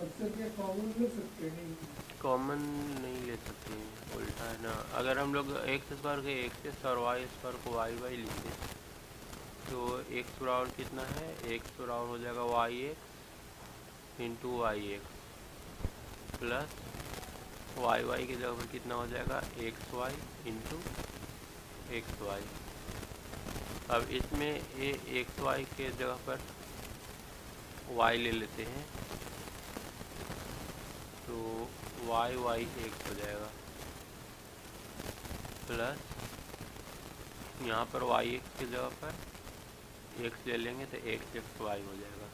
Common नहीं ले सकते हैं, उल्टा है ना। अगर हम लोग एक्स स्क्वायर के एक्स और वाई स्क्वायर को वाई वाई लिखते तो एक्स बराबर कितना है, एक्स बराबर हो जाएगा Y x into Y x plus Y Y के जगह पर कितना हो जाएगा x Y into x Y. अब इसमें ये एक्स वाई के जगह पर वाई ले लेते हैं तो वाई वाई एक्स हो जाएगा प्लस यहाँ पर वाई एक्स की जगह पर एक्स ले लेंगे तो एक्स एक्स वाई हो जाएगा।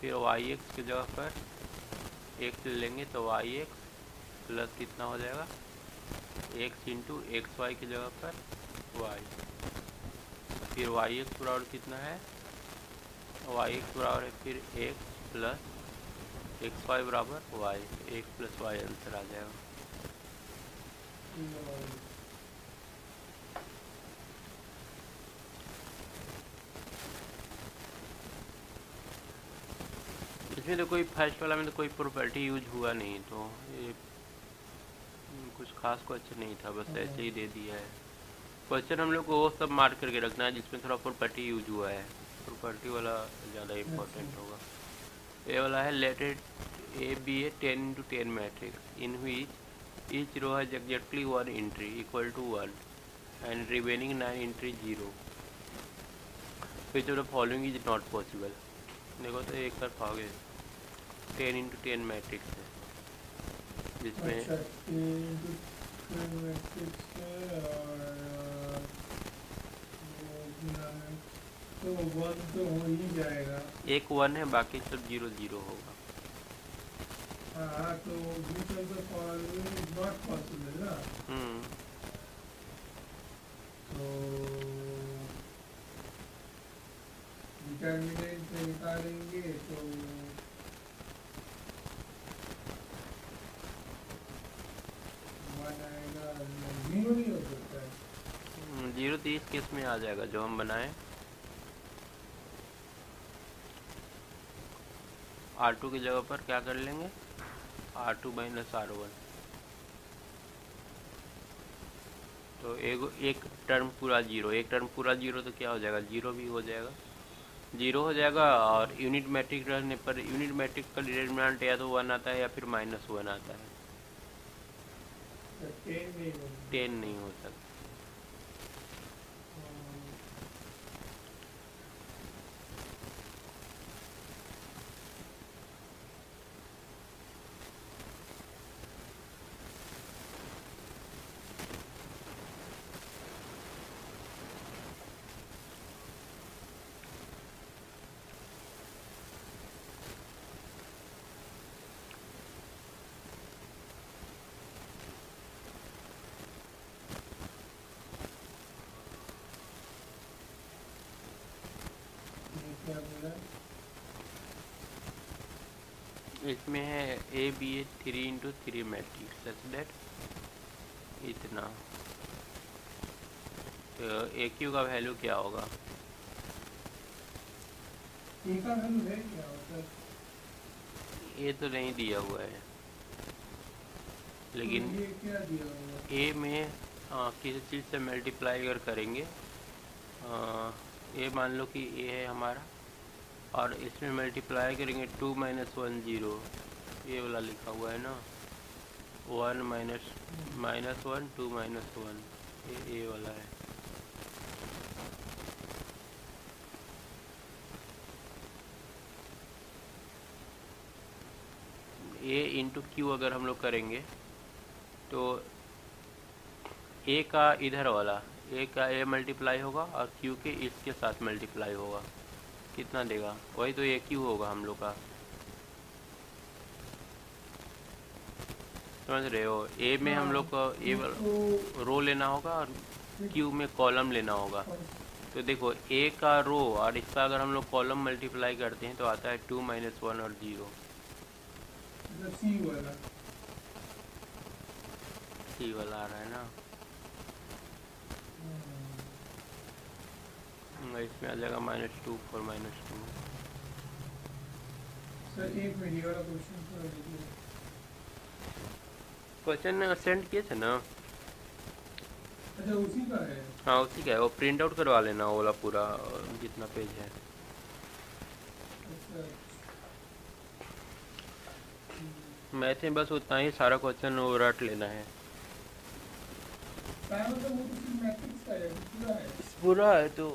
फिर वाई एक्स की जगह पर एक्स ले लेंगे तो वाई एक्स प्लस कितना हो जाएगा एक्स इंटू एक्स वाई की जगह पर वाई। फिर वाई एक्स बराबर कितना है, वाई एक्स बराबर है फिर एक्स प्लस एक्स वाई बराबर वाई, एक प्लस वाई आंसर आ जाएगा। इसमें तो कोई फर्स्ट वाला में तो कोई प्रॉपर्टी यूज हुआ नहीं तो ये कुछ खास क्वेश्चन नहीं था, बस ऐसे ही दे दिया है। क्वेश्चन हम लोग को वो सब मार्क करके रखना है जिसमें थोड़ा प्रॉपर्टी यूज हुआ है, प्रॉपर्टी वाला ज़्यादा इम्पोर्टेंट होगा। ये वाला है let A B a 10 into 10 matrix in which each row has exactly 1 entry equal to 1 and remaining 9 entry 0 which of the following is not possible. देखो तो एक तरफ आ गए 10 into 10 मैट्रिक्स है जिसमें अच्छा, 10 into 10 मैट्रिक्स है और तो वन तो हो ही जाएगा, एक वन है बाकी सब 0 0 होगा। हाँ तो नॉट पॉसिबल ना। तो डिटरमिनेंट से निकालेंगे तो वन आएगा, जीरो नहीं हो सकता है, जीरो तो इस केस में आ जाएगा जो हम बनाए। R2 की जगह पर क्या कर लेंगे R2 माइनस R1 तो एक टर्म पूरा 0, एक टर्म पूरा 0 तो क्या हो जाएगा 0 भी हो जाएगा, 0 हो जाएगा। और यूनिट मैट्रिक रहने पर यूनिट मैट्रिक का डिटरमिनेंट या तो 1 आता है या फिर -1 आता है, 10 नहीं हो सकता। इसमें है A B A 3 into 3 matrix such that इतना तो ए क्यू का वैल्यू क्या होगा, ए तो नहीं दिया हुआ है लेकिन ए में किसी चीज़ से मल्टीप्लाई अगर करेंगे, ए मान लो कि ए है हमारा और इसमें मल्टीप्लाई करेंगे 2 - 1 0 ये वाला लिखा हुआ है ना 1 - -1 2 - 1 ये वाला है। ए इंटू क्यू अगर हम लोग करेंगे तो ए का इधर वाला ए का ए मल्टीप्लाई होगा और क्यू के इसके साथ मल्टीप्लाई होगा कितना देगा, वही तो ए क्यू होगा हम लोग का, समझ रहे हो। ए में हम लोग को ए रो लेना होगा और क्यू में कॉलम लेना होगा तो देखो ए का रो और इसका अगर हम लोग कॉलम मल्टीप्लाई करते हैं तो आता है 2 - 1 और 0 सी वाला आ रहा है ना, इसमें आ जाएगा -2 - 4 - 2 सर एक वीडियो वाला क्वेश्चन सेंड किए थे ना। अच्छा उसी का है। हाँ उसी का है, वो प्रिंट आउट करवा लेना ओला पूरा जितना पेज है। मैथ में बस उतना ही सारा क्वेश्चन वो रट लेना है। पूरा है तो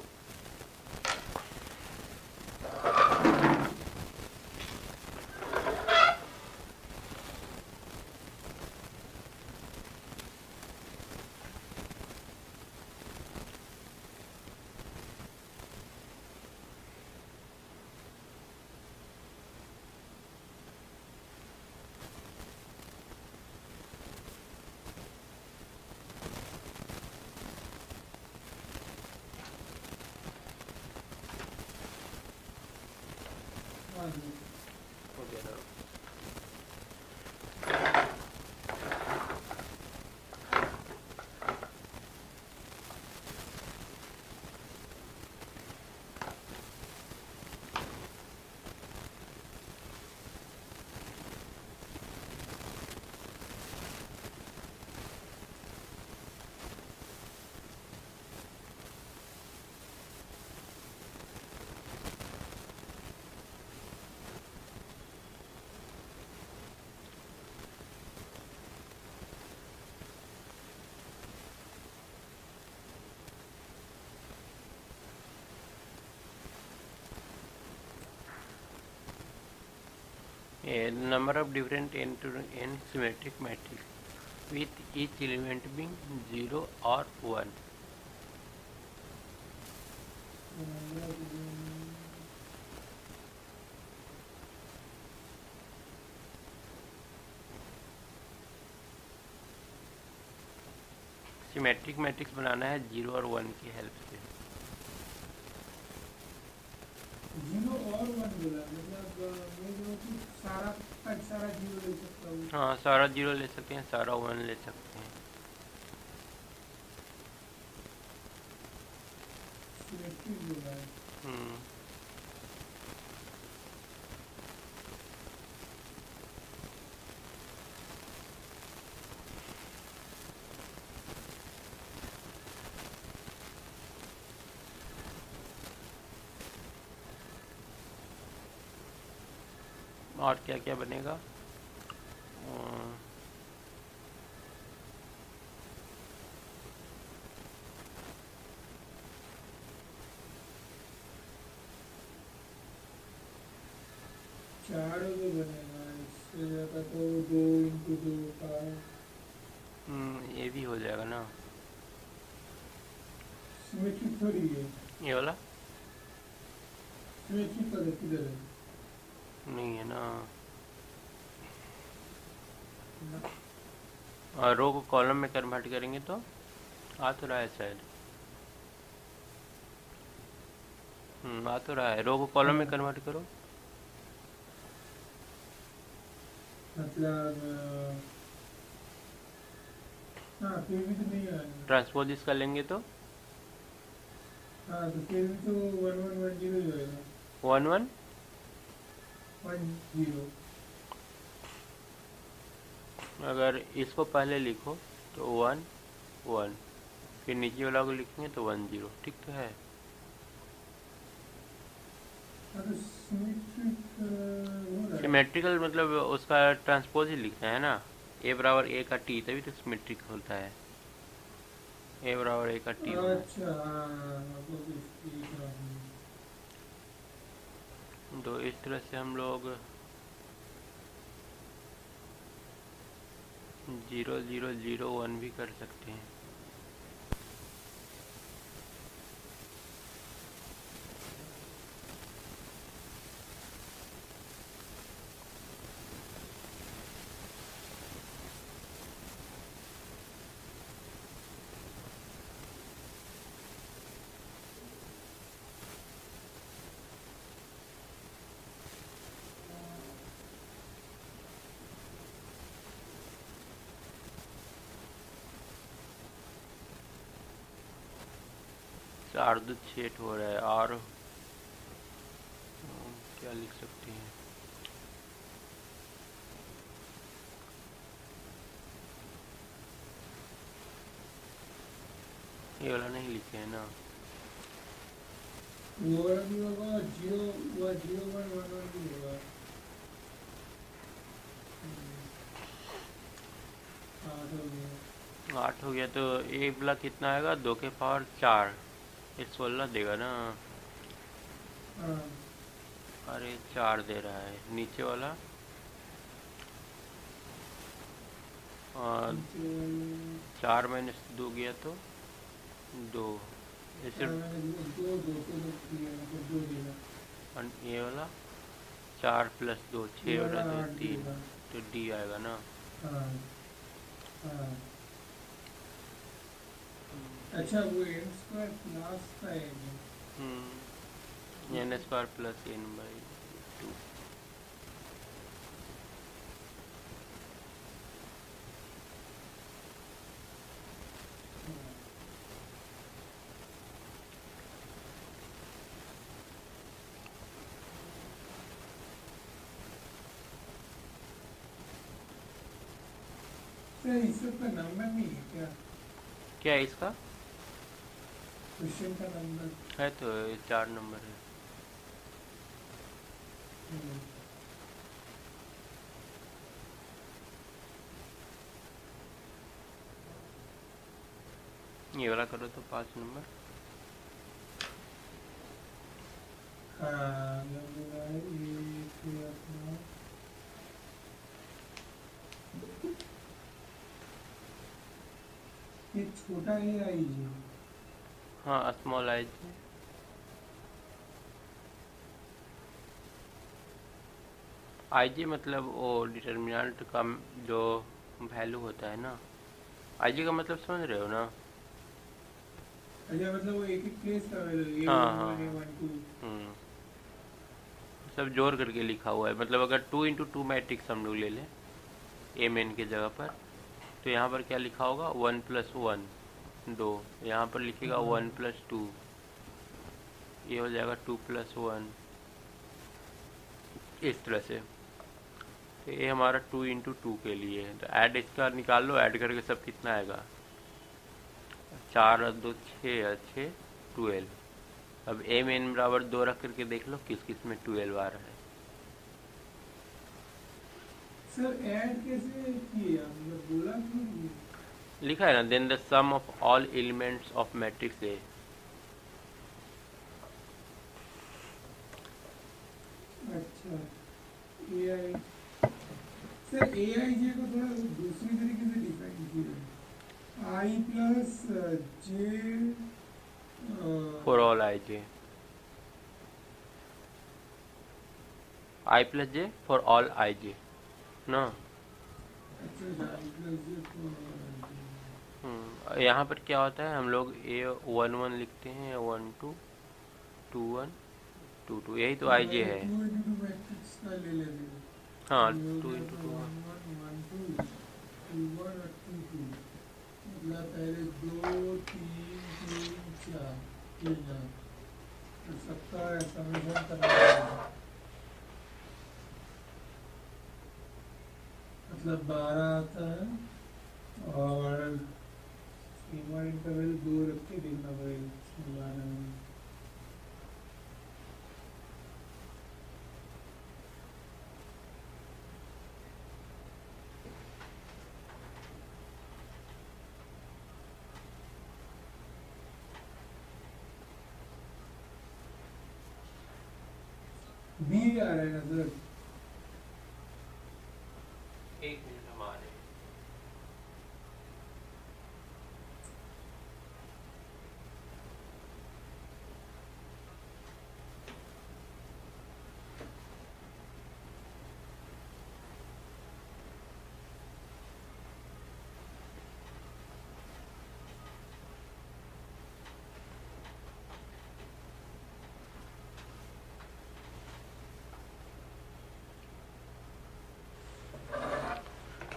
a number of different n-to-n symmetric matrix with each element being 0 or 1. Symmetric matrix बनाना है 0 और 1 की हेल्प से। 0 और 1 बोला मतलब सारा जीरो ले सकता हूं। हाँ सारा जीरो ले सकते हैं, सारा वन ले सकते हैं। और क्या क्या बनेगा चार भी बनेगा इससे ज़्यादा तो 2 × 2 का ये भी हो जाएगा ना। सिमेट्रिक थोड़ी है ये वाला, सिमेट्रिक वाला किधर है? नहीं है ना। और रो को कॉलम में कन्वर्ट करेंगे तो आ तो रहा है शायद। आ तो रहा है। रो को कॉलम में कन्वर्ट करो मतलब फिर भी तो नहीं आ रहा। ट्रांसपोज इसका लेंगे तो फिर भी तो 1110 हो जाएगा। 1110 अगर इसको पहले लिखो तो 11, फिर नीचे वाला को लिखेंगे तो 10। ठीक तो है। सिमेट्रिकल मतलब उसका ट्रांसपोज ही लिखना है ना। a = a का t तभी तो सिमेट्रिक होता है। a = a का t। तो इस तरह से हम लोग 0001 भी कर सकते हैं। हो रहा है और क्या लिख सकते हैं ये वाला नहीं लिखे है ना, वो वाला भी होगा, जीरो वन वाला भी होगा। आठ हो गया तो एक ब्लॉक कितना आएगा, 2 के पावर 4 16 देगा ना। अरे 4 दे रहा है नीचे वाला, और 4 माइनस 2 गया तो 2, ये वाला 4 प्लस 2 6 वाला 3 तो डी आएगा ना। अच्छा वो n स्क्वायर प्लस n/2। इसका नंबर नहीं है क्या? क्या है इसका क्वेश्चन का नंबर है तो 4 नंबर है। ये वाला करो तो 5 नंबर। हाँ ये छोटा ही आएगी। हाँ स्मॉल आएगी। आईजी मतलब वो डिटर्मिनेंट का जो वैल्यू होता है ना, आईजी का मतलब समझ रहे हो ना। अच्छा मतलब वो एक प्लेस का वैल्यू। हाँ 1 2 सब जोड़ करके लिखा हुआ है। मतलब अगर 2 × 2 मैट्रिक्स हम लोग ले लें एम एन की जगह पर, तो यहाँ पर क्या लिखा होगा 1 प्लस 1 2, यहाँ पर लिखेगा 1 प्लस 2, ये हो जाएगा 2 प्लस 1, इस तरह से। तो ये हमारा 2 × 2 के लिए है। तो ऐड इसका निकाल लो, ऐड करके सब कितना आएगा 4 और 2 6 और 6 12। अब m n बराबर 2 रख करके देख लो किस किस में 12 आ रहा है। सर ऐड कैसे किया बोला कि लिखा है ना, then the sum of all elements of matrix A. अच्छा एआई सर एआई जे को थोड़ा दूसरी तरीके से डिफाइन किया, आई plus J for all I J, I plus J for all आई जे ना। यहाँ पर क्या होता है, हम लोग ए 1 1 लिखते हैं, 1 2 2 1 2 2, यही तो आई जे है। हाँ 2 × 2 मतलब 12 आता है, और सीमा इंटरवल 2 रख के देखना पड़ेगा। भी आ रहा है ना सर,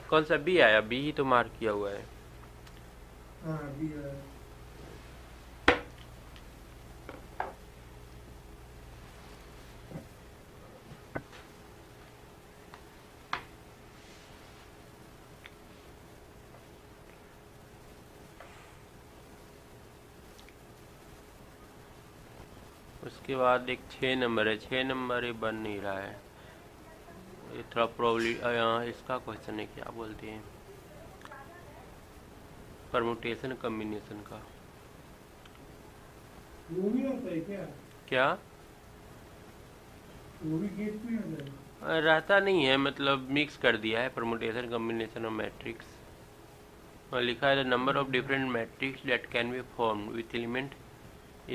कौन सा बी आया? बी ही तो मार्क किया हुआ है। हाँ बी आया। उसके बाद एक 6 नंबर है, 6 नंबर ये बन नहीं रहा है, ये थोड़ा प्रॉब्लम, इसका क्वेश्चन है क्या बोलते हैं परमुटेशन कम्बिनेशन का वो भी होता है क्या? क्या वो भी गेट में होता है? रहता नहीं है, मतलब मिक्स कर दिया है परमुटेशन कम्बिनेशन ऑफ मैट्रिक्स। और लिखा है the number of different matrix that can be form with element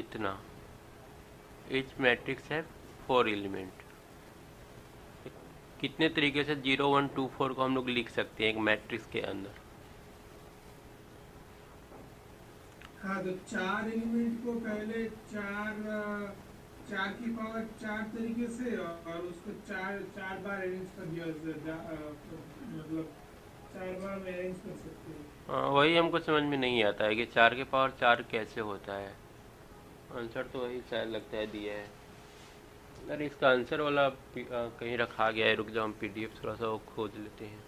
इतना, इच मैट्रिक्स है 4 एलिमेंट। कितने तरीके से 0 1 2 4 को हम लोग लिख सकते हैं एक मैट्रिक्स के अंदर। हाँ, तो 4 एलिमेंट को पहले 4 की पावर 4 तरीके से और उसको 4 बार अरेंज कर दिया, मतलब 4 बार अरेंज कर सकते हैं। वही हमको समझ में नहीं आता है कि 4 के पावर 4 कैसे होता है। आंसर तो वही शायद लगता है दिया है। अरे इसका आंसर वाला कहीं रखा गया है, रुक जाओ हम PDF थोड़ा सा खोज लेते हैं।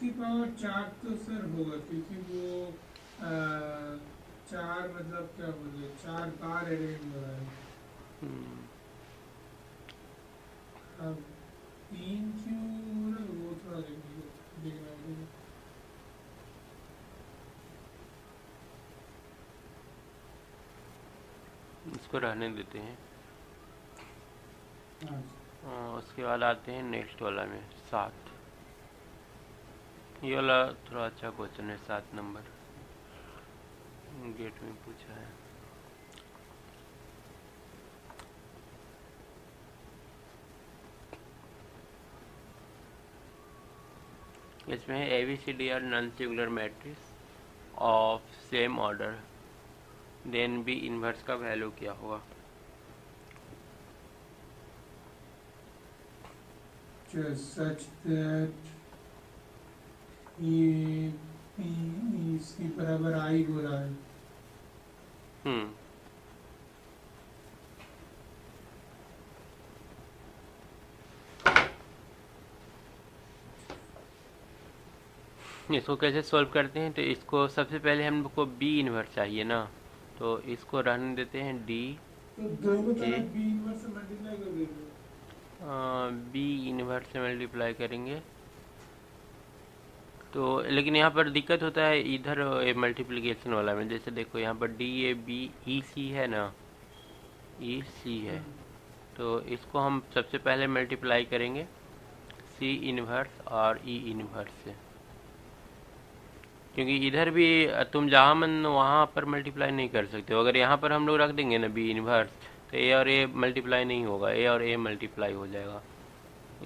की पावर 4 तो सर होगा क्योंकि वो 4 मतलब क्या बोले 4 बार एडिट हो रहा है। अब 3 क्यों वो थोड़ा देखना है। इसको रहने देते हैं। उसके बाद आते हैं नेक्स्ट वाला में 7। ये वाला थोड़ा अच्छा क्वेश्चन है, 7 नंबर गेट में पूछा है। इसमें है ABCD are non singular matrix of same order then B inverse का वैल्यू क्या होगा। ये इसकी बराबर आई हो रहा है। इसको कैसे सॉल्व करते हैं, तो इसको सबसे पहले हमको B इन्वर्स चाहिए ना, तो इसको रहने देते हैं D। तो B इन्वर्स से मल्टीप्लाई करेंगे तो, लेकिन यहाँ पर दिक्कत होता है इधर मल्टीप्लिकेशन वाला में। जैसे देखो यहाँ पर DABEC है ना, EC है, तो इसको हम सबसे पहले मल्टीप्लाई करेंगे C इन्वर्स और E इन्वर्स से, क्योंकि इधर भी तुम जहाँ मन वहाँ पर मल्टीप्लाई नहीं कर सकते हो। अगर यहाँ पर हम लोग रख देंगे ना B इन्वर्स तो A और A मल्टीप्लाई नहीं होगा, A और A मल्टीप्लाई हो जाएगा,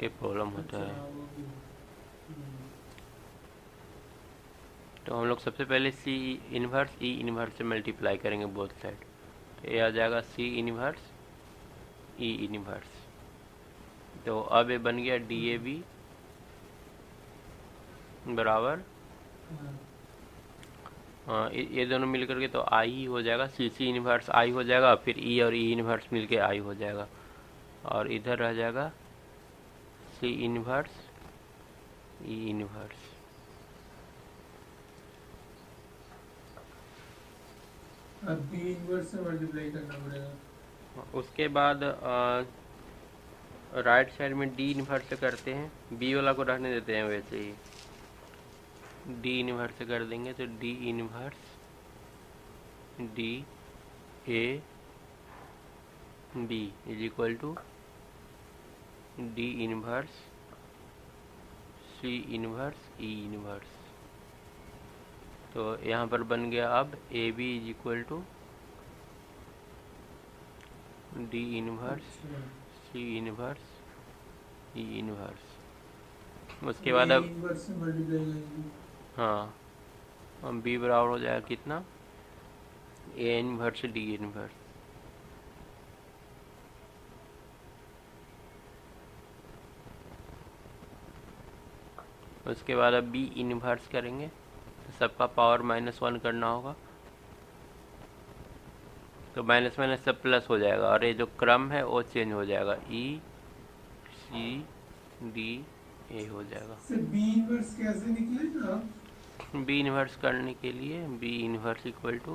ये प्रॉब्लम होता है। तो हम लोग सबसे पहले C इन्वर्स E इन्वर्स से मल्टीप्लाई करेंगे बोथ साइड, तो ये आ जाएगा C इन्वर्स E इन्वर्स। तो अब ये बन गया DAB बराबर ये दोनों मिलकर के तो I हो जाएगा, CC इन्वर्स I हो जाएगा, फिर E और E इन्वर्स मिलके I हो जाएगा, और इधर रह जाएगा C इन्वर्स E इन्वर्स। अब B इन्वर्स से मल्टीप्लाई करना पड़ेगा। उसके बाद राइट साइड में D इन्वर्स से करते हैं, B वाला को रहने देते हैं वैसे ही, D इन्वर्स से कर देंगे तो D inverse DAB is equal to D inverse C inverse E inverse. तो यहाँ पर बन गया अब AB is equal to D inverse C inverse E inverse. उसके बाद अब हाँ हम B बराबर हो जाएगा कितना A इन्वर्स D इन्वर्स। उसके बाद अब B इन्वर्स करेंगे, सबका पावर -1 करना होगा, तो माइनस माइनस सब प्लस हो जाएगा और ये जो क्रम है वो चेंज हो जाएगा, ई सी डी ए हो जाएगा। बी इन्वर्स कैसे निकलेगा? बी इन्वर्स करने के लिए B inverse equal to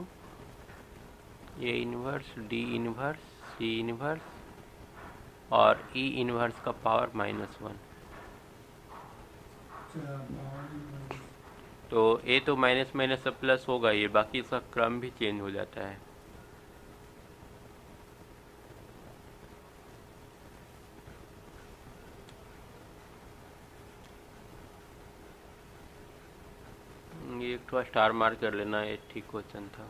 A inverse D inverse C inverse और ई इन्वर्स का पावर -1। तो ए तो माइनस माइनस सब प्लस होगा ये, बाकी इसका क्रम भी चेंज हो जाता है। ये एक थोड़ा स्टार मार्क कर लेना, ये ठीक क्वेश्चन था।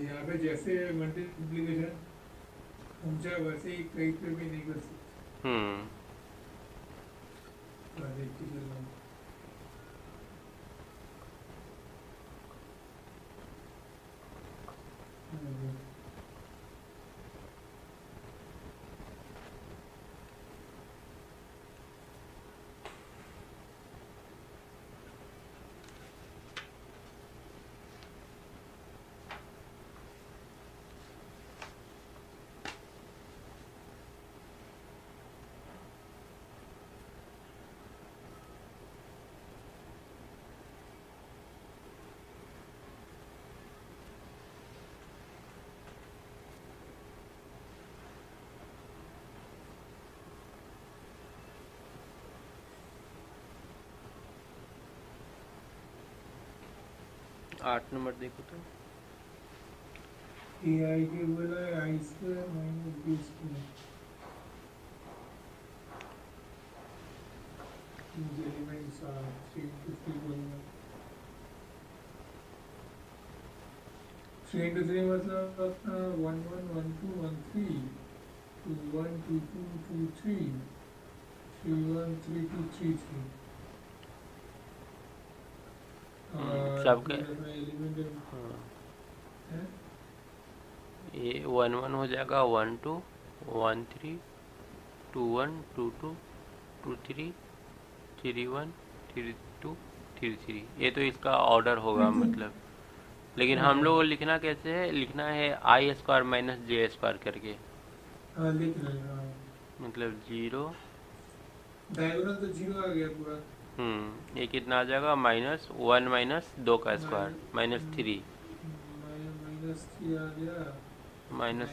यहाँ पे जैसे मल्टीप्लिकेशन वैसे ही कहीं पे भी नहीं कर सकते।8 नंबर देखो तो आई के बोला I square minus B square सबके ये 1 1 हो जाएगा, 1 2 1 3 2 1 2 2 2 3 3 1 3 2 3 3 ये तो इसका ऑर्डर होगा मतलब। लेकिन हम लोग लिखना कैसे है? लिखना है I square minus J square करके, मतलब 0 डायगोनल तो 0 आ गया पूरा। ये कितना आ जाएगा? -1 - 2 का स्क्वायर -3 आ गया -8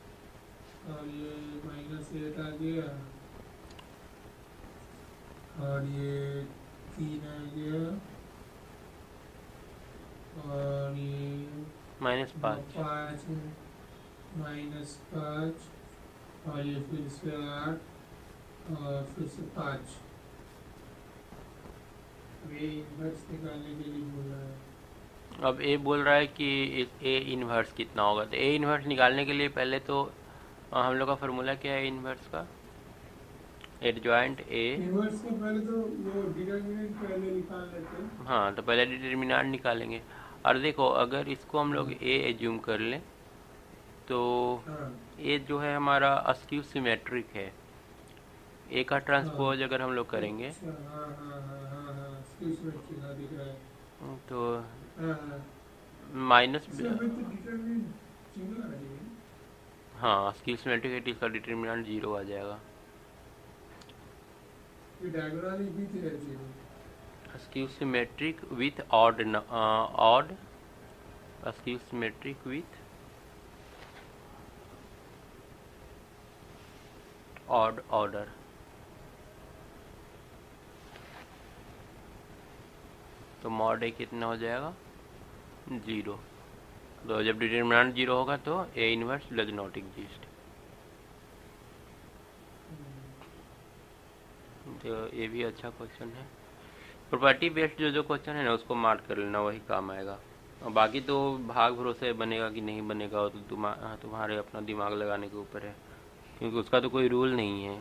और ये -8 आ गया और ये 3 आ गया और ये -5 और ये फिर से 8 और फिर से 5। अब ए बोल रहा है कि ए इन्वर्स कितना होगा, तो ए इन्वर्स निकालने के लिए पहले तो हम लोग का फॉर्मूला क्या है इन्वर्स का? एडजॉइंट ए इन्वर्स का पहले तो वो डिटरमिनेंट पहले निकाल लेते हैं। हाँ, तो पहले डिटरमिनेंट निकालेंगे। और देखो अगर इसको हम लोग ए एज्यूम कर लें तो ए जो है हमारा अस्क्यू सिमेट्रिक है। ए का ट्रांसपोज अगर हम लोग करेंगे तो माइनस, हाँ स्क्यू सिमेट्रिक है, इसका डिटरमिनेंट 0 आ जाएगा। Skew symmetric with odd skew symmetric with odd order. तो मॉड ए कितना हो जाएगा? 0। तो जब डिटरमिनेंट 0 होगा तो A inverse does not exist. तो ये भी अच्छा क्वेश्चन है। प्रॉपर्टी बेस्ड जो क्वेश्चन है ना उसको मार्क कर लेना, वही काम आएगा। और बाकी तो भाग भरोसे बनेगा कि नहीं बनेगा वो तो तुम्हारे अपना दिमाग लगाने के ऊपर है, क्योंकि उसका तो कोई रूल नहीं है।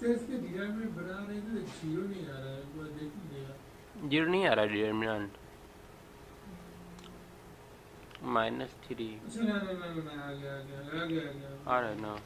सर इसके डीआर में बना रहे तो जीरो नहीं आ रहा है, वो देख लीजिएगा जीरो नहीं आ रहा डिटरमिनेंट -3। अच्छा ना आ गया आ रहा है ना।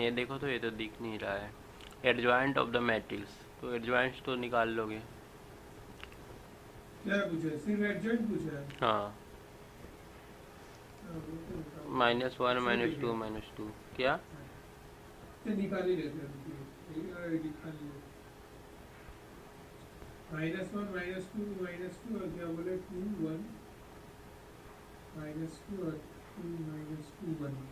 ये देखो तो ये तो दिख नहीं रहा है एडजॉइंट ऑफ द मैट्रिक्स, तो एडजॉइंट तो निकाल लोगे। क्या पूछा? सिर्फ एडजॉइंट पूछा है। हाँ -1 -2 -2 क्या तो निकाल ही लेते हैं, निकाल लो -1 -2 -2 और क्या बोले 2 1 -2 और 2 -2 1।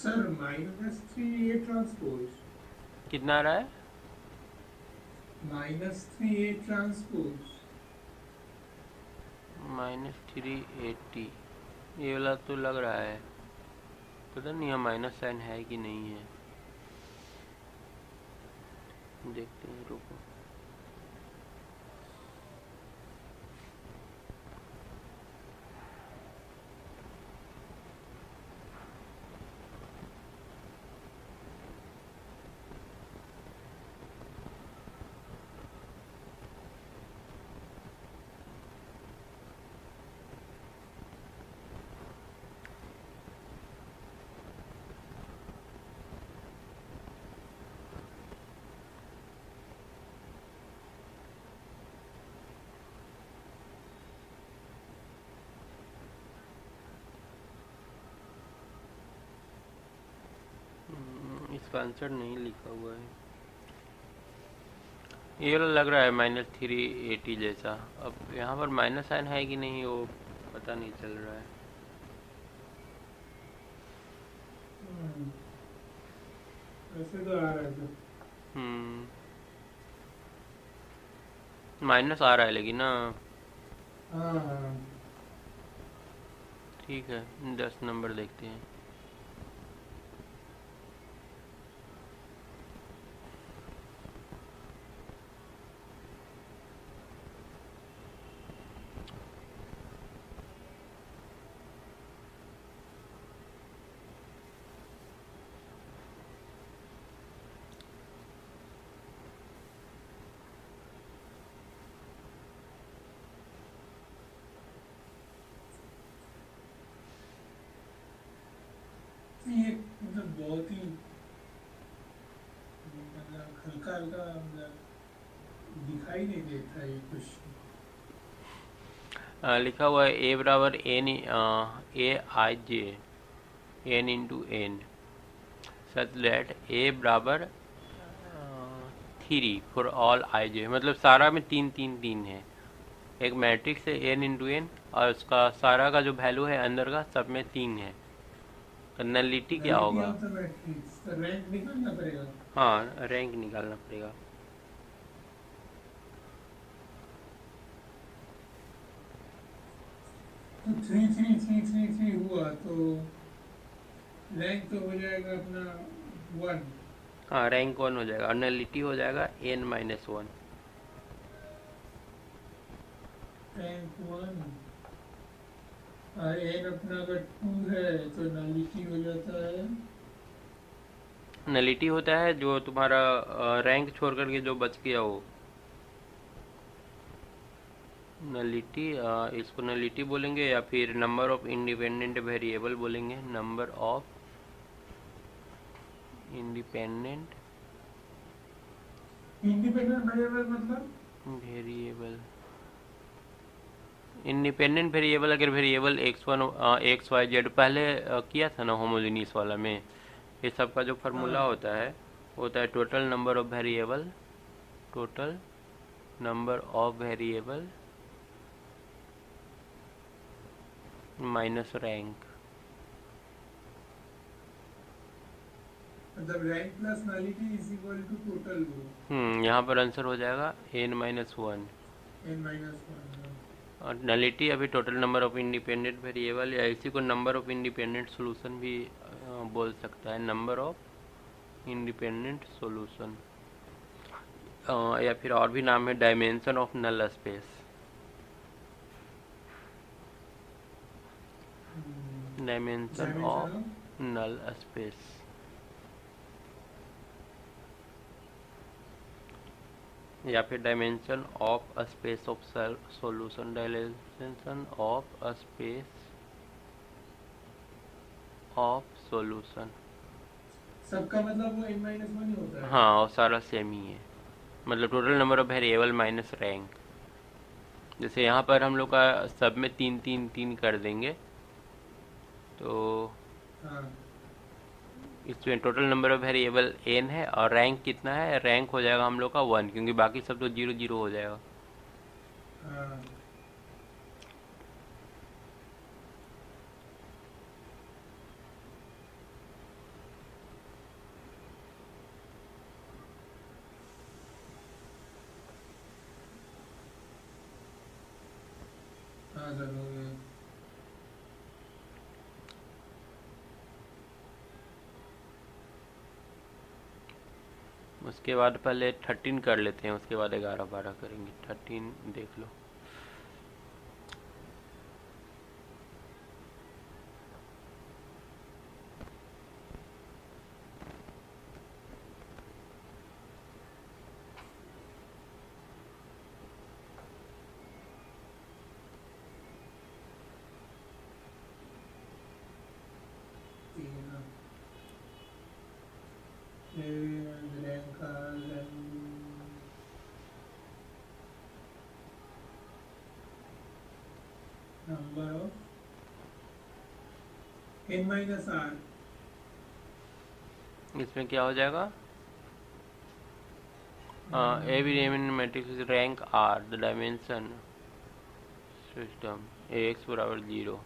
सर -3A ट्रांसपोज कितना आ रहा है? -3A ट्रांसपोज -3AT ये वाला तो लग रहा है, पता नहीं यहाँ माइनस साइन है कि नहीं है, देखते हैं रुको। इसका आंसर नहीं लिखा हुआ है, ये लग रहा है -3AT जैसा। अब यहाँ पर माइनस साइन है कि नहीं वो पता नहीं चल रहा है। ऐसे तो आ रहा है माइनस आ रहा है लेकिन ना। ठीक है 10 नंबर देखते हैं। बहुत ही हल्का दिखाई नहीं देता ये कुछ। लिखा हुआ है A = N × N such that A = 3 for all ij, मतलब सारा में 3 3 3 है, एक मैट्रिक्स है N × N और उसका सारा का जो वैल्यू है अंदर का सब में 3 है। नलिटी क्या होगा? रैंक निकालना पड़ेगा। हाँ रैंक निकालना पड़ेगा। तो 3 3 3 3 3 हुआ तो रैंक तो हो जाएगा अपना 1। हाँ रैंक 1 हो जाएगा और नलिटी हो जाएगा N-1। रैंक 1 N अपना अगर 2 है तो नलिटी हो जाता है। नलिटी होता है जो तुम्हारा रैंक छोड़ करके जो बच गया हो। नलिटी, इसको नलिटी बोलेंगे या फिर नंबर ऑफ इंडिपेंडेंट वेरिएबल बोलेंगे, नंबर ऑफ इंडिपेंडेंट वेरिएबल मतलब वेरिएबल, इंडिपेंडेंट वेरिएबल अगर variable x1 x y z पहले किया था ना होमोजेनियस वाला में, ये सब का जो फार्मूला होता है total number of variable, total number of variable minus rank, मतलब rank plus nullity is equal to total. यहाँ पर आंसर हो जाएगा n माइनस वन। और नलिटी अभी total number of independent variable, या इसी को नंबर ऑफ इंडिपेंडेंट सॉल्यूशन भी बोल सकता है, नंबर ऑफ इंडिपेंडेंट सॉल्यूशन, या फिर और भी नाम है dimension of null space. Dimension of null space, या फिर dimension of space of solution, dimension of space of solution. सबका मतलब वो n-1 ही होता है। हाँ, और सारा सेम ही है, मतलब total number of variable minus rank. जैसे यहाँ पर हम लोग का सब में 3 3 3 कर देंगे तो इसमें total number of variable n है और रैंक कितना है, रैंक हो जाएगा हम लोग का 1, क्योंकि बाकी सब तो 0 0 हो जाएगा। उसके बाद पहले 13 कर लेते हैं, उसके बाद 11 12 करेंगे। 13 देख लो, इसमें क्या हो जाएगा, एवी matrix rank R, the dimension system x बराबर 0।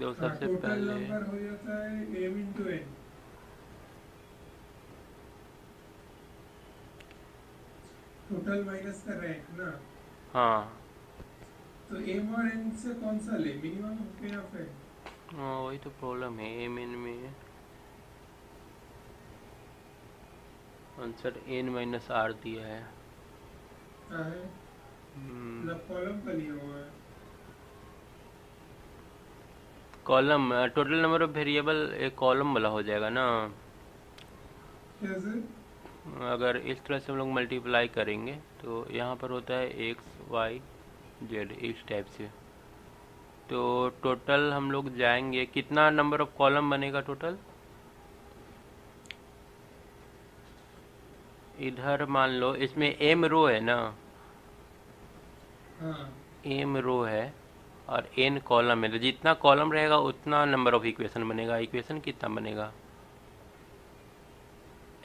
दो सबसे पहले हो जाता है m into n, total minus का रैंक ना। हाँ, तो m और n से कौन सा ले, मिनिमम क्या है? हाँ, वही तो प्रॉब्लम है, m n में आंसर n-r दिया है। कॉलम का लिया हुआ है, column total number of variable एक कॉलम वाला हो जाएगा ना। कैसे? अगर इस तरह से हम लोग मल्टीप्लाई करेंगे तो यहाँ पर होता है x y z इस टाइप से, तो टोटल हम लोग जाएंगे, कितना नंबर ऑफ कॉलम बनेगा टोटल, इधर मान लो इसमें m रो है ना, m रो है और n कॉलम है, तो जितना कॉलम रहेगा उतना नंबर ऑफ इक्वेशन बनेगा। इक्वेशन कितना बनेगा?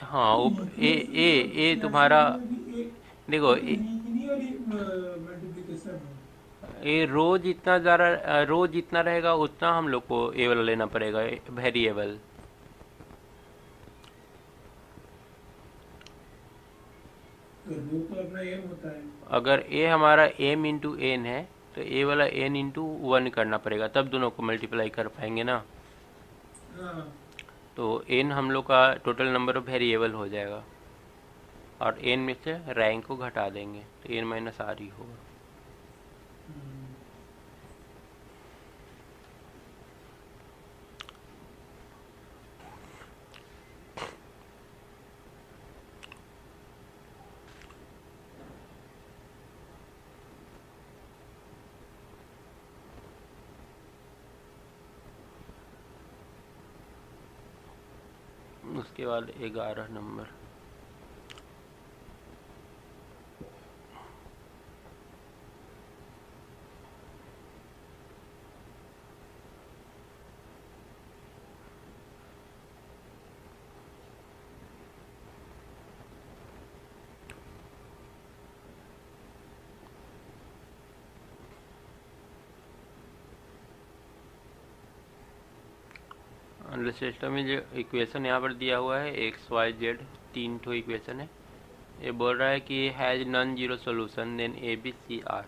हाँ, ए तुम्हारा देखो, ये रो जितना ज़्यादा, रो जितना रहेगा उतना हम लोग को ए वाला लेना पड़ेगा वेरिएबल। अगर ए हमारा m इंटू n है तो ए वाला n इंटू 1 करना पड़ेगा, तब दोनों को मल्टीप्लाई कर पाएंगे ना। तो n हम लोग का टोटल नंबर ऑफ वेरिएबल हो जाएगा और n में से रैंक को घटा देंगे तो n-r ही होगा। उसके बाद 11 नंबर। अंडर सिस्टम में जो इक्वेशन यहाँ पर दिया हुआ है एक्स वाई जेड, 3 ठो इक्वेशन है। ये बोल रहा है कि has non zero solution then A B C are.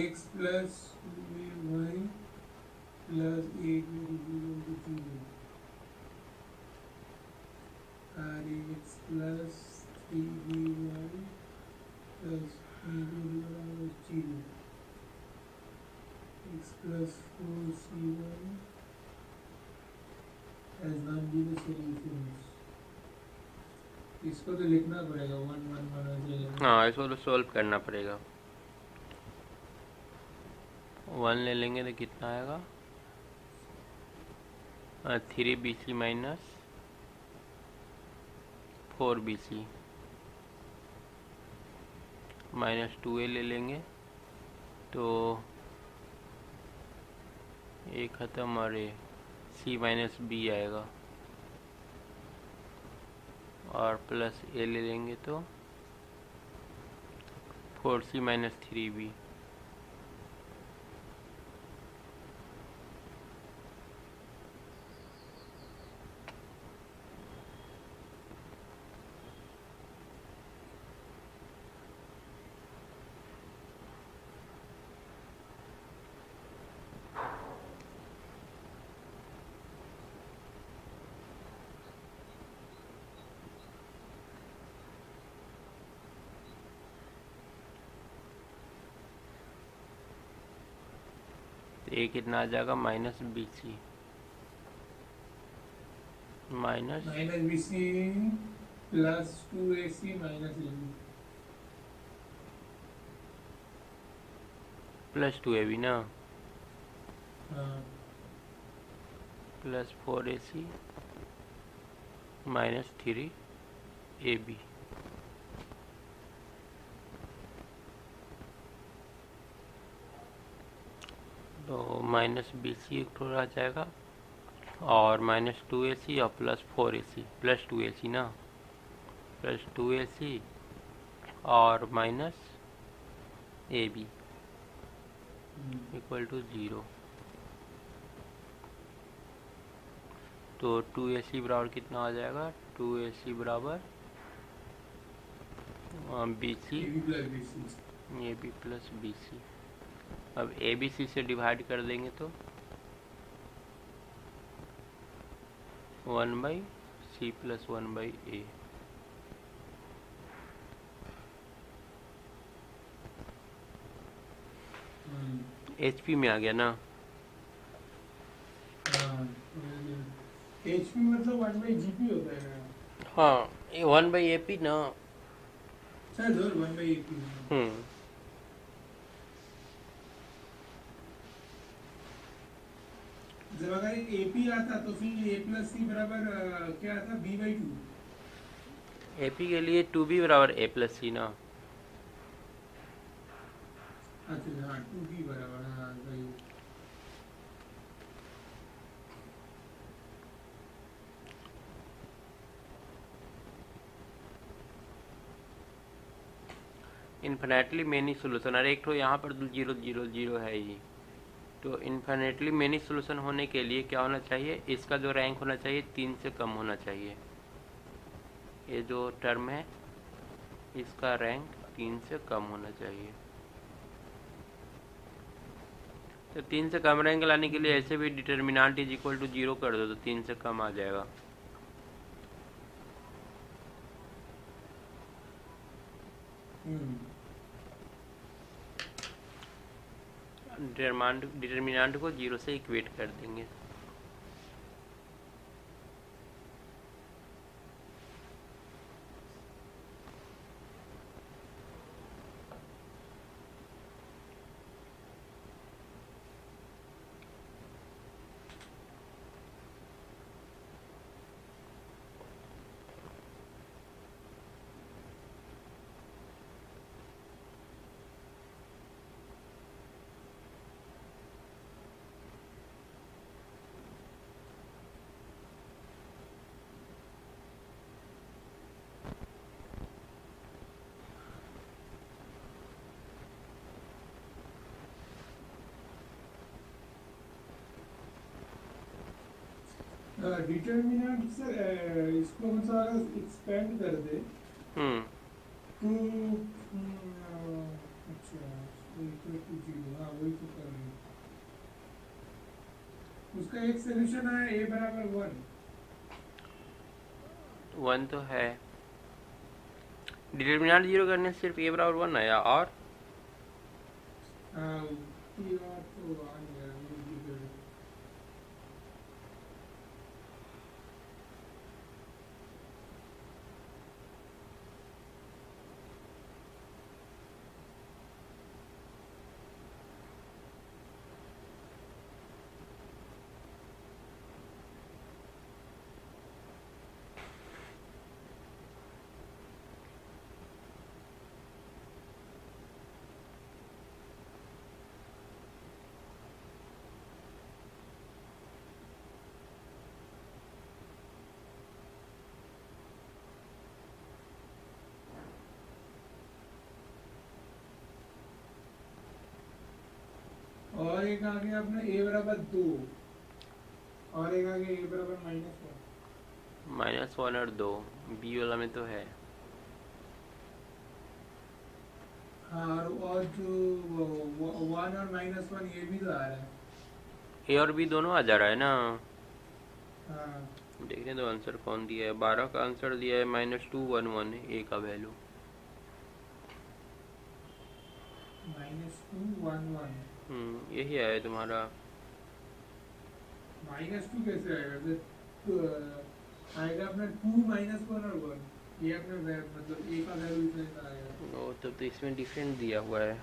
X plus Y plus एक इसको तो लिखना पड़ेगा 1 1 1। हाँ, इसको तो सॉल्व करना पड़ेगा। 1 ले लेंगे तो कितना आएगा 3bc minus 4bc minus 2a ले लेंगे तो ये खत्म और ये c माइनस b आएगा और प्लस a ले लेंगे तो 4c माइनस 3b। ए कितना आ जाएगा minus BC minus BC plus 2ac minus plus 2ab ना, प्लस 4ac माइनस 3ab। तो माइनस बीसी थोड़ा आ जाएगा और माइनस 2ac और प्लस 4ac प्लस 2ac ना, प्लस 2ac और माइनस ab इक्वल टू 0। तो 2ac बराबर कितना आ जाएगा 2ac बराबर बीसी ab प्लस बीसी। अब ए बी सी से डिवाइड कर देंगे तो 1/c प्लस 1/a। एचपी में आ गया ना, एचपी मतलब 1/gp होता है। हाँ 1/ap ना, 1/ap। जब अगर एक AP आता तो फिर A प्लस C बराबर क्या आता b/2। AP के लिए 2b बराबर A प्लस C ना। अच्छा हाँ 2b बराबर हाँ भाई। इन्फिनेटली मेनी सोल्यूशन, अरे एक तो यहाँ पर 0 0 0 है ही, तो इन्फिनेटली मेनी सोल्यूशन होने के लिए क्या होना चाहिए, इसका जो रैंक होना चाहिए 3 से कम होना चाहिए। ये जो टर्म है इसका रैंक 3 से कम होना चाहिए। तो 3 से कम रैंक लाने के लिए ऐसे भी डिटर्मिनेंट इज इक्वल टू 0 कर दो तो 3 से कम आ जाएगा। डिटर्मिनेंट को 0 से इक्वेट कर देंगे। डिटरमिनेंट सर इसको हम सारा एक्सपेंड कर दे तो अच्छा हाँ वही तो कर रहे हैं। उसका एक सॉल्यूशन है a बराबर 1 तो है। डिटरमिनेंट जीरो करने से सिर्फ a बराबर 1 आया और एक आ गया अपना a बराबर 2 और एक आ गया a बराबर -1 और 2 b वाला में तो है और जो 1 और -1 ये भी तो आ रहा है। a और b दोनों आ जा रहा है ना। हाँ देखने दो आंसर कौन दिया है। 12 का आंसर दिया है -2 1 1 a का वैल्यू -2 1 1 यही आया तुम्हारा। -2 कैसे आएगा? तो आएगा अपना 2 -1 और 1 ये अपने मतलब a का वैल्यू इतना आएगा। ओ तब तो इसमें डिफरेंट दिया हुआ है।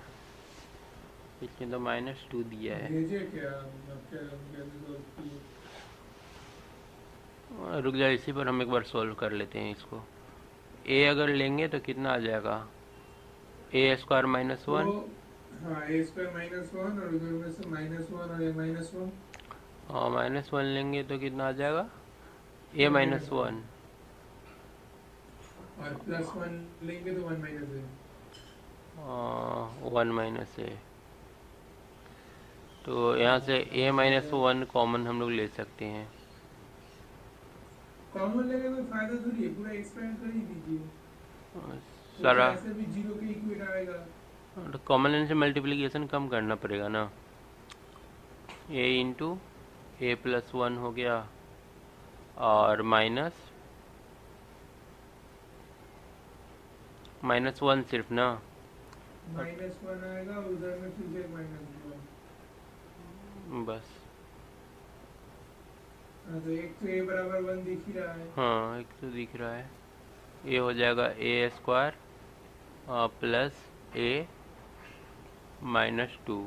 इसमें तो -2 दिया है। भेजे क्या मतलब रुक जाए इसी पर हम एक बार सॉल्व कर लेते हैं इसको। a अगर लेंगे तो कितना आ जाएगा a² -1 हाँ a² -1 और उधर में से -1 और a -1 हाँ -1 लेंगे तो कितना आ जाएगा a -1 और +1 लेंगे तो 1 - a तो यहाँ से a -1 कॉमन हम लोग ले सकते हैं। कॉमन लेने में फायदा थोड़ी है, पूरा एक्सपेंड कर ही दीजिए सारा। ऐसे भी जीरो के इक्वल आएगा। कॉमन लेने से मल्टीप्लिकेशन कम करना पड़ेगा ना। a × a + 1 हो गया और -1 सिर्फ ना -1 आएगा उधर में फिर -1 बस। हाँ तो एक तो a बराबर 1 दिख ही रहा है। हाँ एक तो दिख रहा है। a हो जाएगा a² + a - 2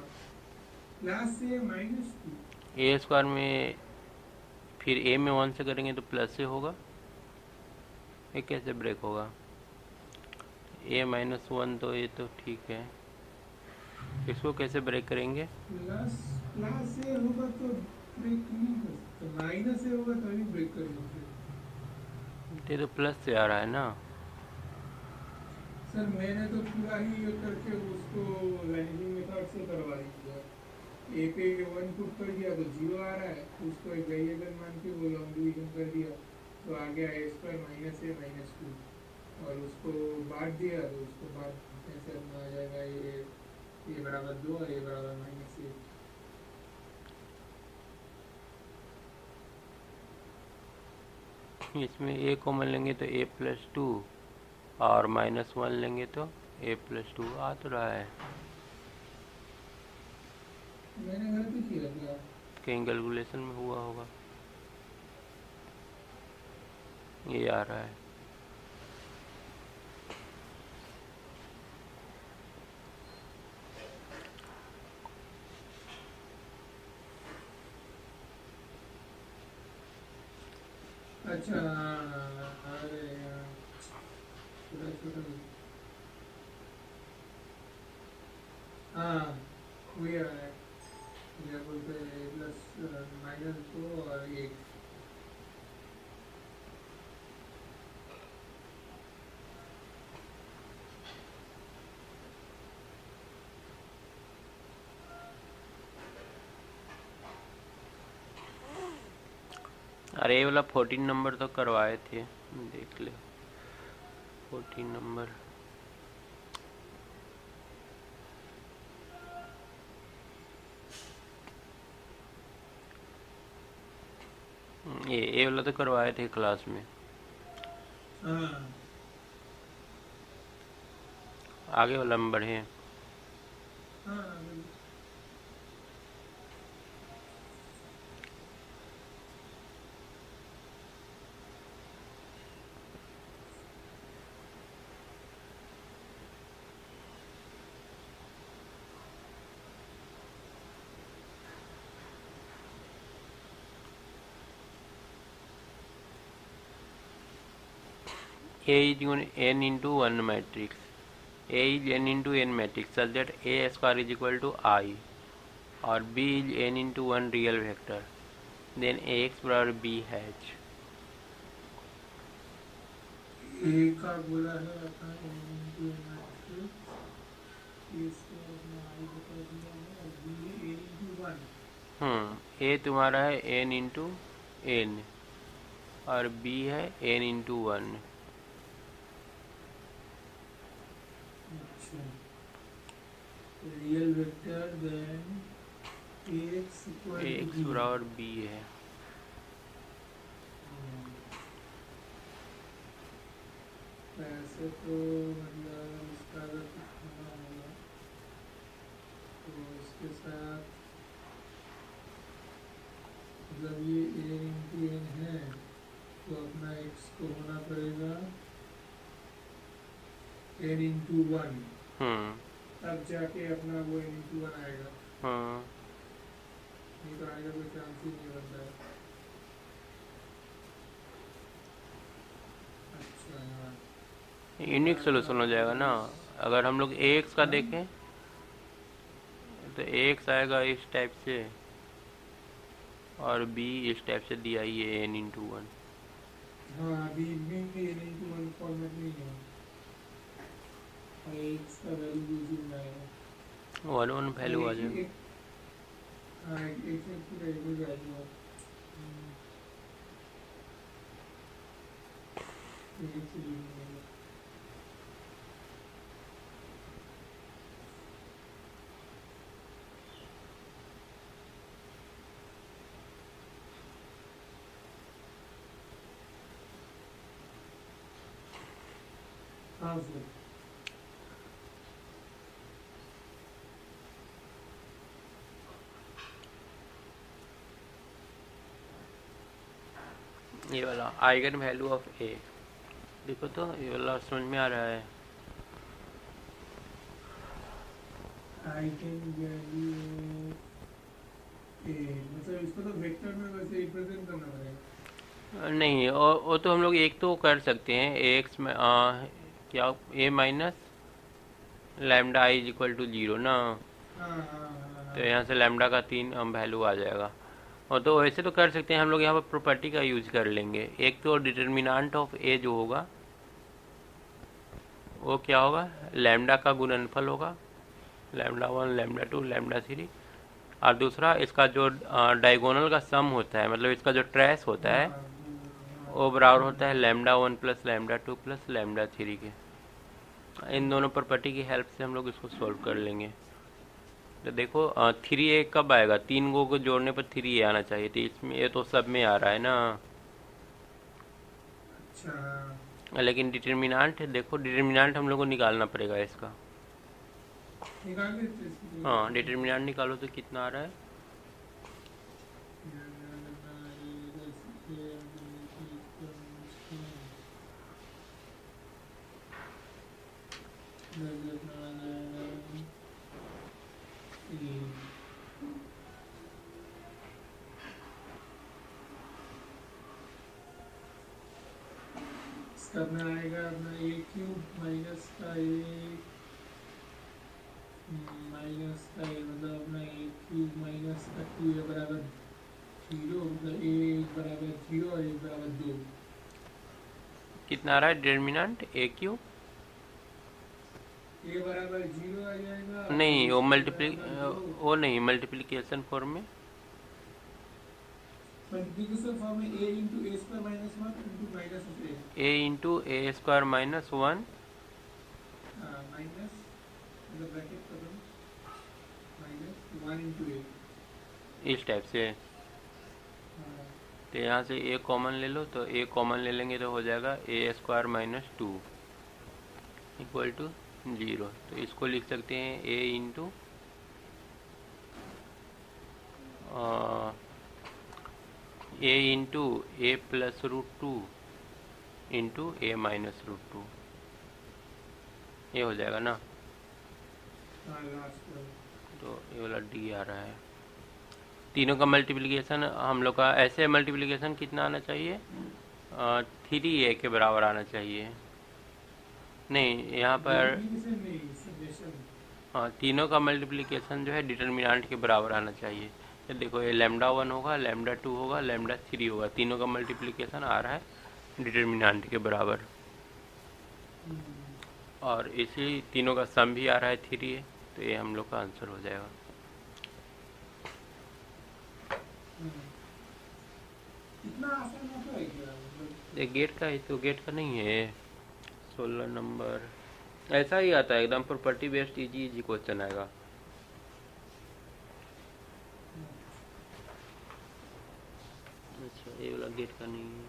a² में फिर a में 1 से करेंगे तो + a होगा। ये कैसे ब्रेक होगा? a - 1 तो ये तो ठीक है। इसको कैसे ब्रेक करेंगे? + a होगा तो ब्रेक नहीं कर सकते। -a होगा तो ही ब्रेक करेंगे। ये तो + a आ रहा है ना सर। मैंने तो पूरा ही ये करके उसको लैंडिंग मेथड से करवा दिया। a पे 1 पुट कर दिया तो 0 आ रहा है। उसको एक वेरिएबल मान के वो लॉन्ग डिवीजन कर दिया तो आ गया a² - a - 2 और उसको बांट दिया तो उसको बांट ऐसे आ जाएगा a बराबर 2 और a बराबर -1। इसमें a कॉमन लेंगे तो a + 2 और -1 लेंगे तो a + 2 आ तो रहा है। मैंने गलती किया क्या? कहीं कैलकुलेशन में हुआ होगा। ये आ रहा है। अच्छा अरे ये वाला 14 नंबर तो करवाए थे, देख ले 14 नंबर। ये वाला तो करवाए थे क्लास में। आगे वाला नंबर है A is equal to n into 1 matrix. A is n into n matrix such that A square is equal to I or B is n into 1 real vector. Then Ax बराबर B hatch. A का बोला है अपना n into n matrix, A square में I बता दिया है और B n into 1। A तुम्हारा है n into n और B है n into 1। Real vector then Ax बराबर B है। ऐसे तो मतलब इसका अगर कितना होगा तो इसके साथ मतलब ये A into n है तो अपना x को होना पड़ेगा n into 1। तब जाके अपना वो n into 1 आएगा। नहीं तो आएगा कोई चांस ही नहीं बनता है। अच्छा यूनिक सोल्यूशन हो जाएगा ना। अगर हम लोग ax का देखें तो ax आएगा इस टाइप से और b इस टाइप से दिया ही है n into 1। हाँ अभी n into 1 फॉर्मेट नहीं है। x का वैल्यू यूज़ आएगा 1 वैल्यू आ जाएगा। हां x में पूरा वैल्यू जाएगा। हां सर ये वाला आइगन वैल्यू ऑफ ए देखो तो ये वाला समझ में आ रहा है। आइगन वैल्यू ए मतलब इसको तो वेक्टर में वैसे रिप्रेजेंट करना पड़ेगा। नहीं वो तो हम लोग एक तो कर सकते हैं एक्स में क्या A minus lambda I is equal to 0 ना। तो यहाँ से लैम्डा का 3 वैल्यू आ जाएगा। और तो वैसे तो कर सकते हैं हम लोग, यहाँ पर प्रॉपर्टी का यूज कर लेंगे। एक तो डिटर्मिनेंट ऑफ ए जो होगा वो क्या होगा, लैम्डा का गुणनफल होगा, λ1 λ2 λ3। और दूसरा इसका जो डायगोनल का सम होता है मतलब इसका जो ट्रेस होता है वो बराबर होता है λ1 प्लस λ2 प्लस λ3 के। इन दोनों प्रॉपर्टी की हेल्प से हम लोग इसको सॉल्व कर लेंगे। तो देखो 3a कब आएगा, 3 को जोड़ने पर 3a आना चाहिए तो इसमें ये तो सब में आ रहा है ना। अच्छा लेकिन डिटर्मिनेंट देखो, डिटर्मिनेंट हम लोग को निकालना पड़ेगा इसका। हाँ डिटर्मिनेंट निकालो तो कितना आ रहा है, करना आएगा अपना ए क्यूब माइनस का ए मतलब अपना ए क्यूब माइनस का 2 बराबर 0 मतलब ए बराबर 0 और ए बराबर 2। कितना आ रहा है डिटर्मिनेंट ए क्यूब ए बराबर 0 आ जाएगा। नहीं वो मल्टीप्लिकेशन फॉर्म में मल्टीप्लिकेशन फॉर्म में a into a square minus 1 into minus a, a into a square minus 1 minus in the bracket column minus 1 into a, इस टाइप से। तो यहाँ से ए कॉमन ले लो, तो ए कॉमन ले लेंगे तो हो जाएगा A square minus 2 equal to 0। तो इसको लिख सकते हैं A into A plus root 2 into A minus root 2, ये हो जाएगा ना। तो ये वाला डी आ रहा है। तीनों का मल्टीप्लिकेशन हम लोग का ऐसे मल्टीप्लिकेशन कितना आना चाहिए, 3a के बराबर आना चाहिए। नहीं, यहाँ पर तीनों का मल्टीप्लिकेशन जो है डिटर्मिनेंट के बराबर आना चाहिए। तो देखो ये लैम्डा 1 होगा, लैम्डा 2 होगा, लैम्डा 3 होगा, तीनों का मल्टीप्लिकेशन आ रहा है डिटर्मिनेंट के बराबर। और इसी तीनों का सम भी आ रहा है 3a, तो ये हम लोग का आंसर हो जाएगा। इतना आसान होता है क्या? ये गेट का है, तो गेट का नहीं है। 16 नंबर ऐसा ही आता है, एकदम property based easy easy question आएगा। अच्छा, ये वाला गेट का नहीं है।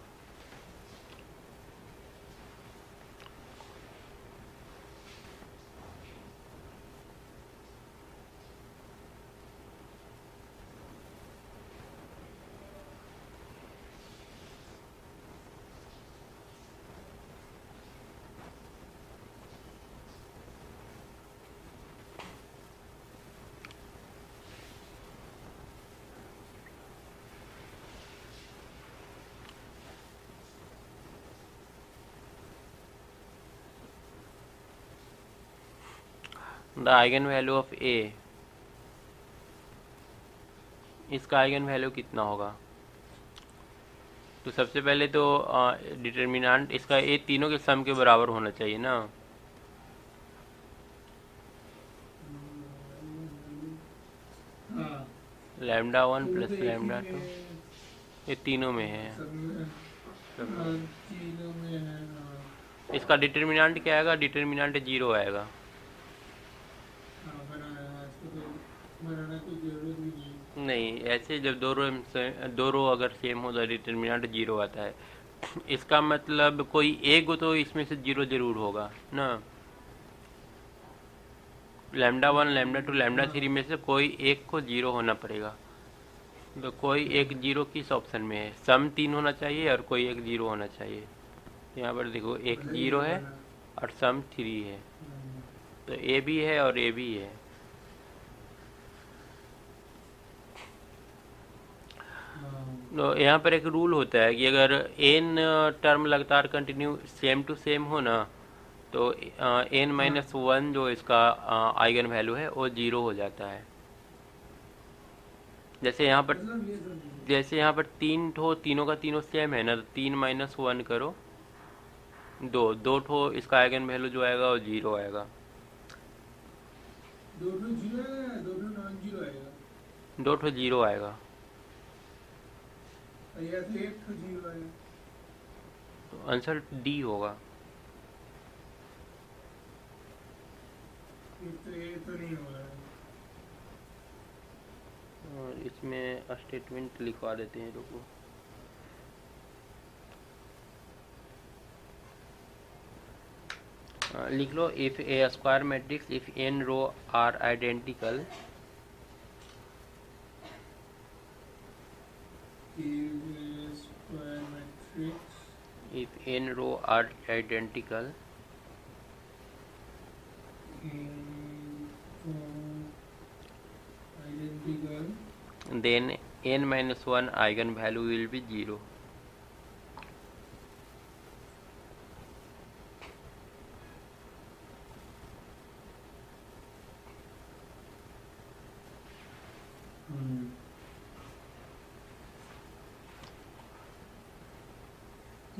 The eigen value of A, इसका आइगन वैल्यू कितना होगा? तो सबसे पहले तो डिटर्मिनेंट इसका ए तीनों के सम के बराबर होना चाहिए ना। लैम्डा 1 प्लस लैम्डा 2 ये तीनों में है, इसका डिटर्मिनेंट क्या आएगा? डिटर्मिनेंट 0 आएगा। नहीं, ऐसे जब दो रो अगर सेम हो तो डिटर्मिनेंट 0 आता है। इसका मतलब कोई एक हो तो इसमें से 0 जरूर होगा ना। लैम्डा 1, लैम्डा 2, लैम्डा 3 में से कोई एक को 0 होना पड़ेगा। तो कोई एक 0 किस ऑप्शन में है? सम 3 होना चाहिए और कोई एक 0 होना चाहिए। यहाँ पर देखो एक 0 है और सम 3 है, तो ए भी है और ए भी है। तो यहाँ पर एक रूल होता है कि अगर n टर्म लगातार कंटिन्यू सेम टू सेम हो ना, तो n-1 जो इसका आइगन वैल्यू है वो 0 हो जाता है। जैसे यहाँ पर 3 ठो, तीनों का तीनों सेम है ना, तो 3-1 करो 2 ठो, इसका आइगन वैल्यू जो आएगा वो 0 आएगा। दो ठो 0 आएगा, तो आंसर डी होगा। तो नहीं हो रहा है। और इसमें स्टेटमेंट लिखवा देते हैं लोगों। लिख लो, if A square matrix if N row are identical, if n row are identical, then n-1 eigenvalue will be 0.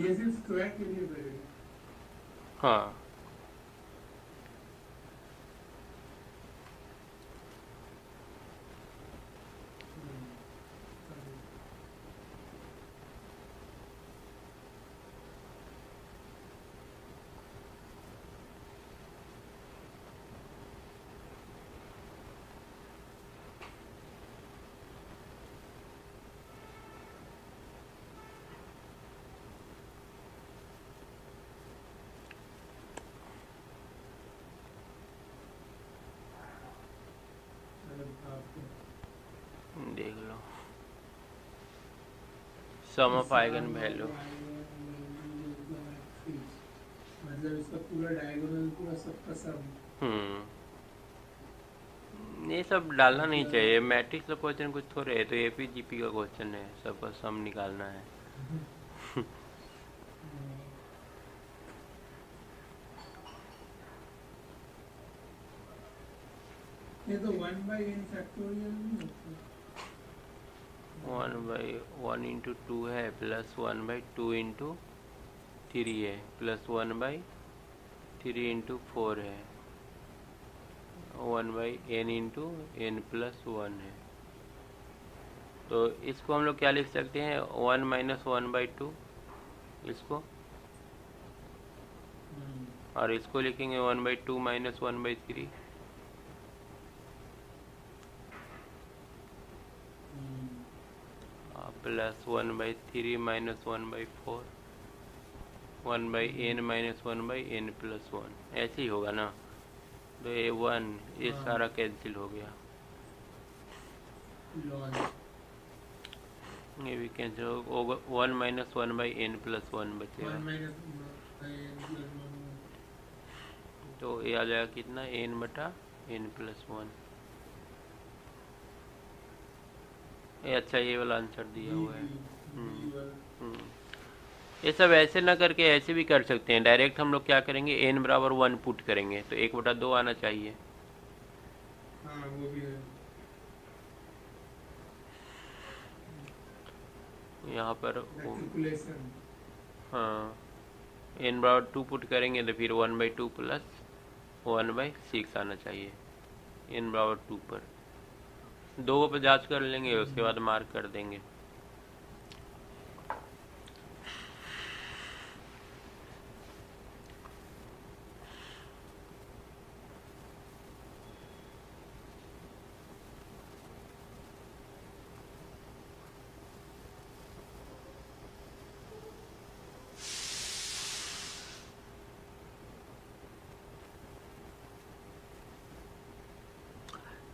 ये सिर्फ स्क्वायर के लिए बनेगा। हाँ, सम ऑफ आइगन वैल्यू मतलब इसका पूरा डायगोनल पूरा सबका सम। ये सब डालना नहीं चाहिए, मैट्रिक्स का क्वेश्चन कुछ थोड़े है तो एपीजीपी का क्वेश्चन है, सबका सम निकालना है। ये तो 1/n फैक्टोरियल 1/1 × 2 है प्लस 1/2 × 3 है प्लस 1/3 × 4 है 1/n × n+1 है। तो इसको हम लोग क्या लिख सकते हैं, 1 - 1/2 इसको, और इसको लिखेंगे 1/2 - 1/3। प्लस 1/3 - 1/4 1/n - 1/n+1 ऐसे ही होगा ना। तो ये 1 ये सारा कैंसिल हो गया, ये भी कैंसिल हो गया, 1 - 1/n+1 बचेगा। तो ये आ जाएगा कितना, n/n+1। ये अच्छा ये वाला आंसर दिया हुआ है। ये सब ऐसे ना करके ऐसे भी कर सकते हैं, डायरेक्ट हम लोग क्या करेंगे n बराबर 1 पुट करेंगे तो 1/2 आना चाहिए। हाँ, वो भी है। यहाँ पर हाँ n बराबर 2 पुट करेंगे तो फिर 1/2 प्लस 1/6 आना चाहिए n बराबर 2 पर। 2 पे जांच कर लेंगे उसके बाद मार्क कर देंगे।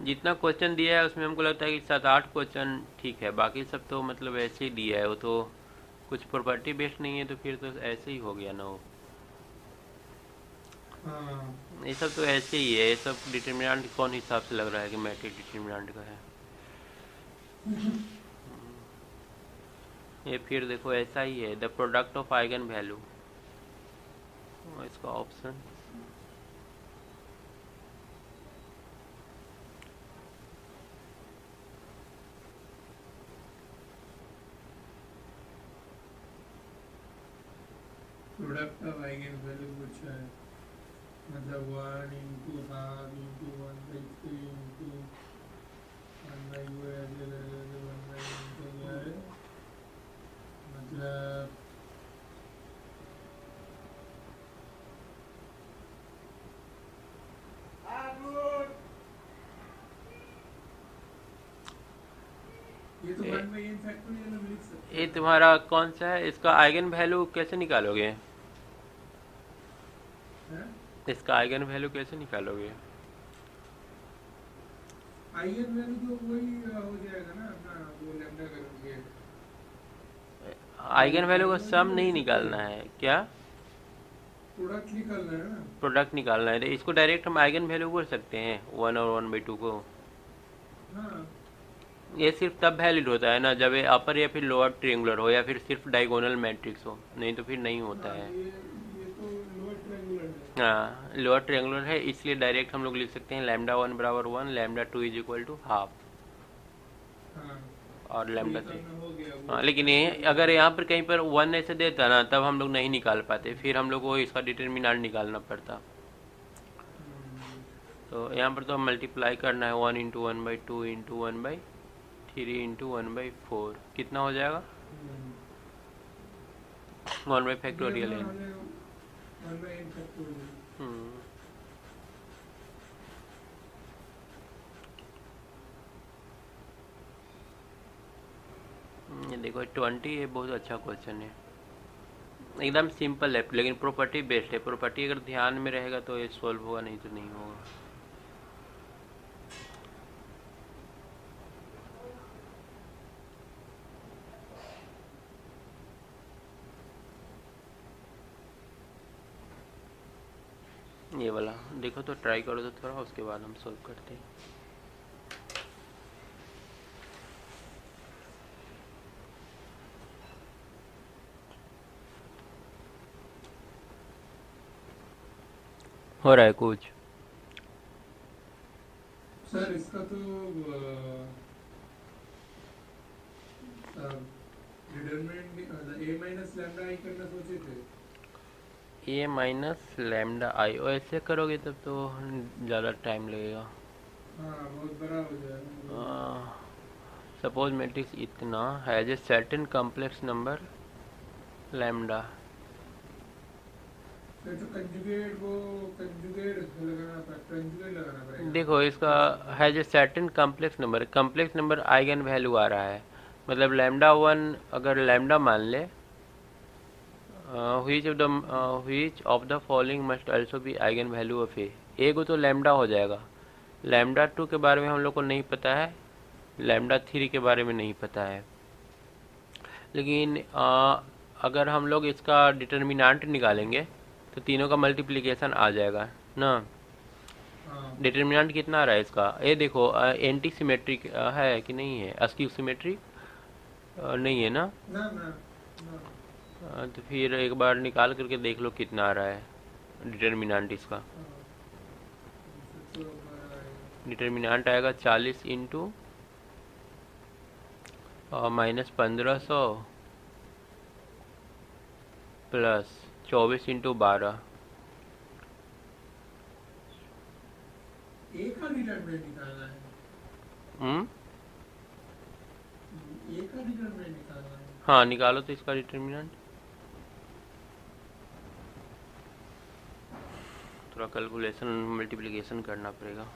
जितना क्वेश्चन दिया है उसमें हमको लगता है कि 7-8 क्वेश्चन ठीक है, बाकी सब तो मतलब ऐसे ही दिया है, वो तो कुछ प्रॉपर्टी बेस्ड नहीं है तो फिर तो ऐसे ही हो गया ना। वो ये सब तो ऐसे ही है, ये सब डिटरमिनेंट कौन हिसाब से लग रहा है कि मैट्रिक्स डिटरमिनेंट का है। ये फिर देखो ऐसा ही है, the product of eigen value, इसका option product of eigen value पूछा है, मतलब 1 × 1/3 × 1/2 मतलब ये तो 1/n फैक्टोरियल हम लिख सकते हैं। ये तुम्हारा कौन सा है, इसका आइगन वैल्यू कैसे निकालोगे, इसका आइगन वैल्यू कैसे निकालोगे? आइगन वैल्यू तो वही हो जाएगा ना अपना, वो लैम्डा करोगे। आइगन वैल्यू का सम नहीं निकालना है, क्या प्रोडक्ट निकालना है ना, प्रोडक्ट निकालना है। इसको डायरेक्ट हम आइगन वैल्यू बोल सकते हैं 1 और 1/2 को। हाँ। ये सिर्फ तब वैलिड होता है ना जब ये अपर या फिर लोअर ट्रायंगुलर हो या फिर सिर्फ डायगोनल मैट्रिक्स हो, नहीं तो फिर नहीं होता है। हाँ लोअर ट्रायंगुलर है इसलिए डायरेक्ट हम लोग लिख सकते हैं λ1 बराबर 1 λ2 = ½ और λ3। हाँ लेकिन ये अगर यहाँ पर कहीं पर 1 ऐसे देता ना तब हम लोग नहीं निकाल पाते, फिर हम लोग को इसका डिटरमिनेंट निकालना पड़ता। तो यहाँ पर तो मल्टीप्लाई करना है 1 × 1/2 × 1/3 × 1/4 कितना हो जाएगा, 1/n फैक्टोरियल है। ये देखो 20 ये बहुत अच्छा क्वेश्चन है, एकदम सिंपल है लेकिन प्रॉपर्टी बेस्ड है। प्रॉपर्टी अगर ध्यान में रहेगा तो ये सॉल्व होगा, नहीं तो नहीं होगा। ये वाला देखो तो ट्राई करो तो थोड़ा, उसके बाद हम सॉल्व करते हैं। हो रहा है कुछ सर इसका तो ए माइनस लैम्डा आई, और ऐसे करोगे तब तो ज़्यादा टाइम लगेगा। हाँ, बहुत बड़ा हो जाएगा। सपोज मैट्रिक्स इतना has a certain complex number lambda, तो कंजुगेट वो कंजुगेट लगाना पड़ेगा। देखो इसका has a certain complex number eigen value आ रहा है, मतलब लैम्डा वन अगर लैम्डा मान ले, which of the following must also be eigen value of A. A को तो लैम्डा हो जाएगा, लैम्डा टू के बारे में हम लोग को नहीं पता है, लैम्डा थ्री के बारे में नहीं पता है, लेकिन अगर हम लोग इसका डिटर्मिनांट निकालेंगे तो तीनों का मल्टीप्लिकेशन आ जाएगा ना। डिटर्मिनांट कितना आ रहा है इसका, ये देखो एंटी सिमेट्रिक है कि नहीं है, अस्क्यू सिमेट्रिक नहीं है ना, तो फिर एक बार निकाल करके देख लो कितना आ रहा है डिटर्मिनेंट इसका। डिटर्मिनेंट आएगा 40 इंटू और -1500 प्लस 24 इंटू 12। एक का डिटर्मिनेंट निकालना है। एक का डिटर्मिनेंट निकालना है। हाँ निकालो तो इसका डिटर्मिनेंट, थोड़ा कैलकुलेशन मल्टीप्लिकेशन करना पड़ेगा।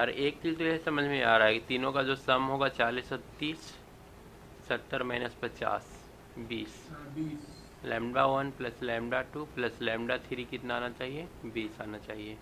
और एक चीज तो यह समझ में आ रहा है कि तीनों का जो सम होगा 40 और 30, 70 minus 50, 20। Lambda one plus lambda two plus lambda three कितना आना चाहिए, 20 आना चाहिए।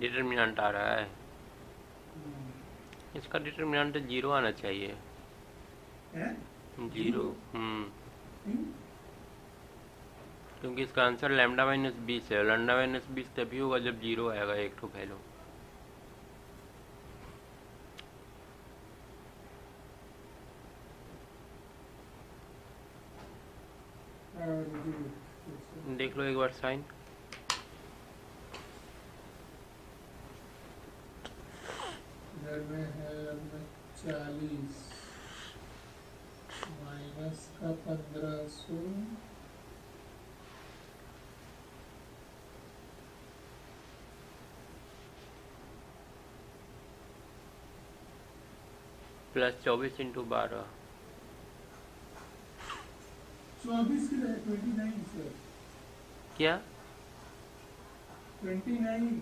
डिटर्मिनेंट आ रहा है इसका, डिटर्मिनेंट 0 आना चाहिए। 0 क्योंकि इसका आंसर लैम्डा माइनस 20 है, लैम्डा माइनस 20 तभी होगा जब 0 आएगा एक तो वैल्यू। देख लो एक बार साइन। में है 40 माइनस का 1500 प्लस 24 इंटू 12। 24 कितना है, 29 सर। क्या 29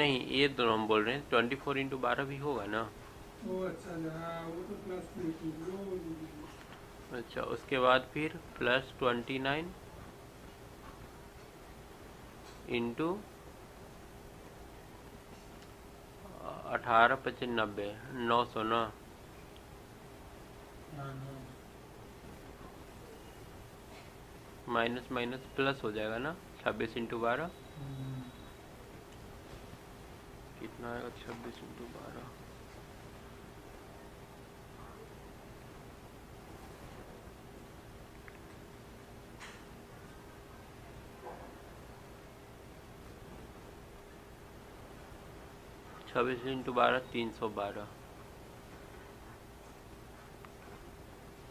नहीं, ये दोनों हम बोल रहे हैं। 24 इंटू 12 भी होगा ना। ओ अच्छा हाँ, वो तो प्लस 3 अच्छा, उसके बाद फिर प्लस 29 इंटू 18, 95, 900 ना। माइनस माइनस प्लस हो जाएगा ना, 26 इंटू 12 कितना आएगा, 26 इंटू 12, 312।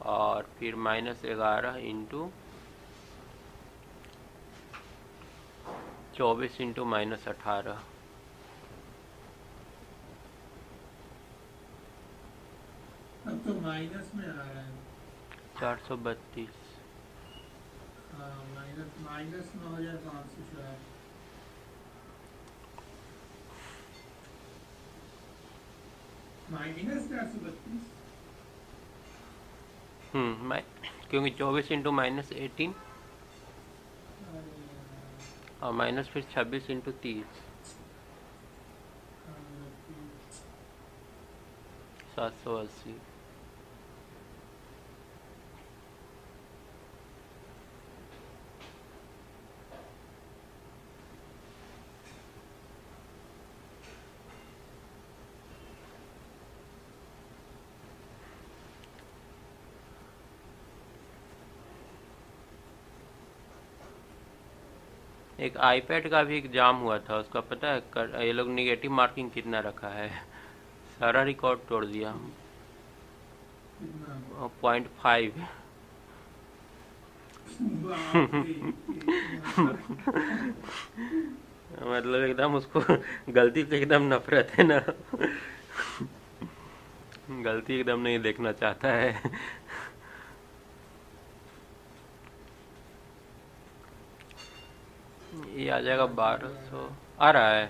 और फिर -11 इंटू 24 इंटू -18। अब तो माइनस में आ रहा है 432। माइनस 9504। माइनस 432। क्योंकि 24 × -18 और माइनस फिर 26 × 30 780। एक आईपैड का भी एग्जाम हुआ था, उसका पता है ये लोग निगेटिव मार्किंग कितना रखा है, सारा रिकॉर्ड तोड़ दिया 0.5। मतलब एकदम उसको गलती से एकदम नफरत है ना। गलती एकदम नहीं देखना चाहता है। ये आ जाएगा 1200 आ रहा है।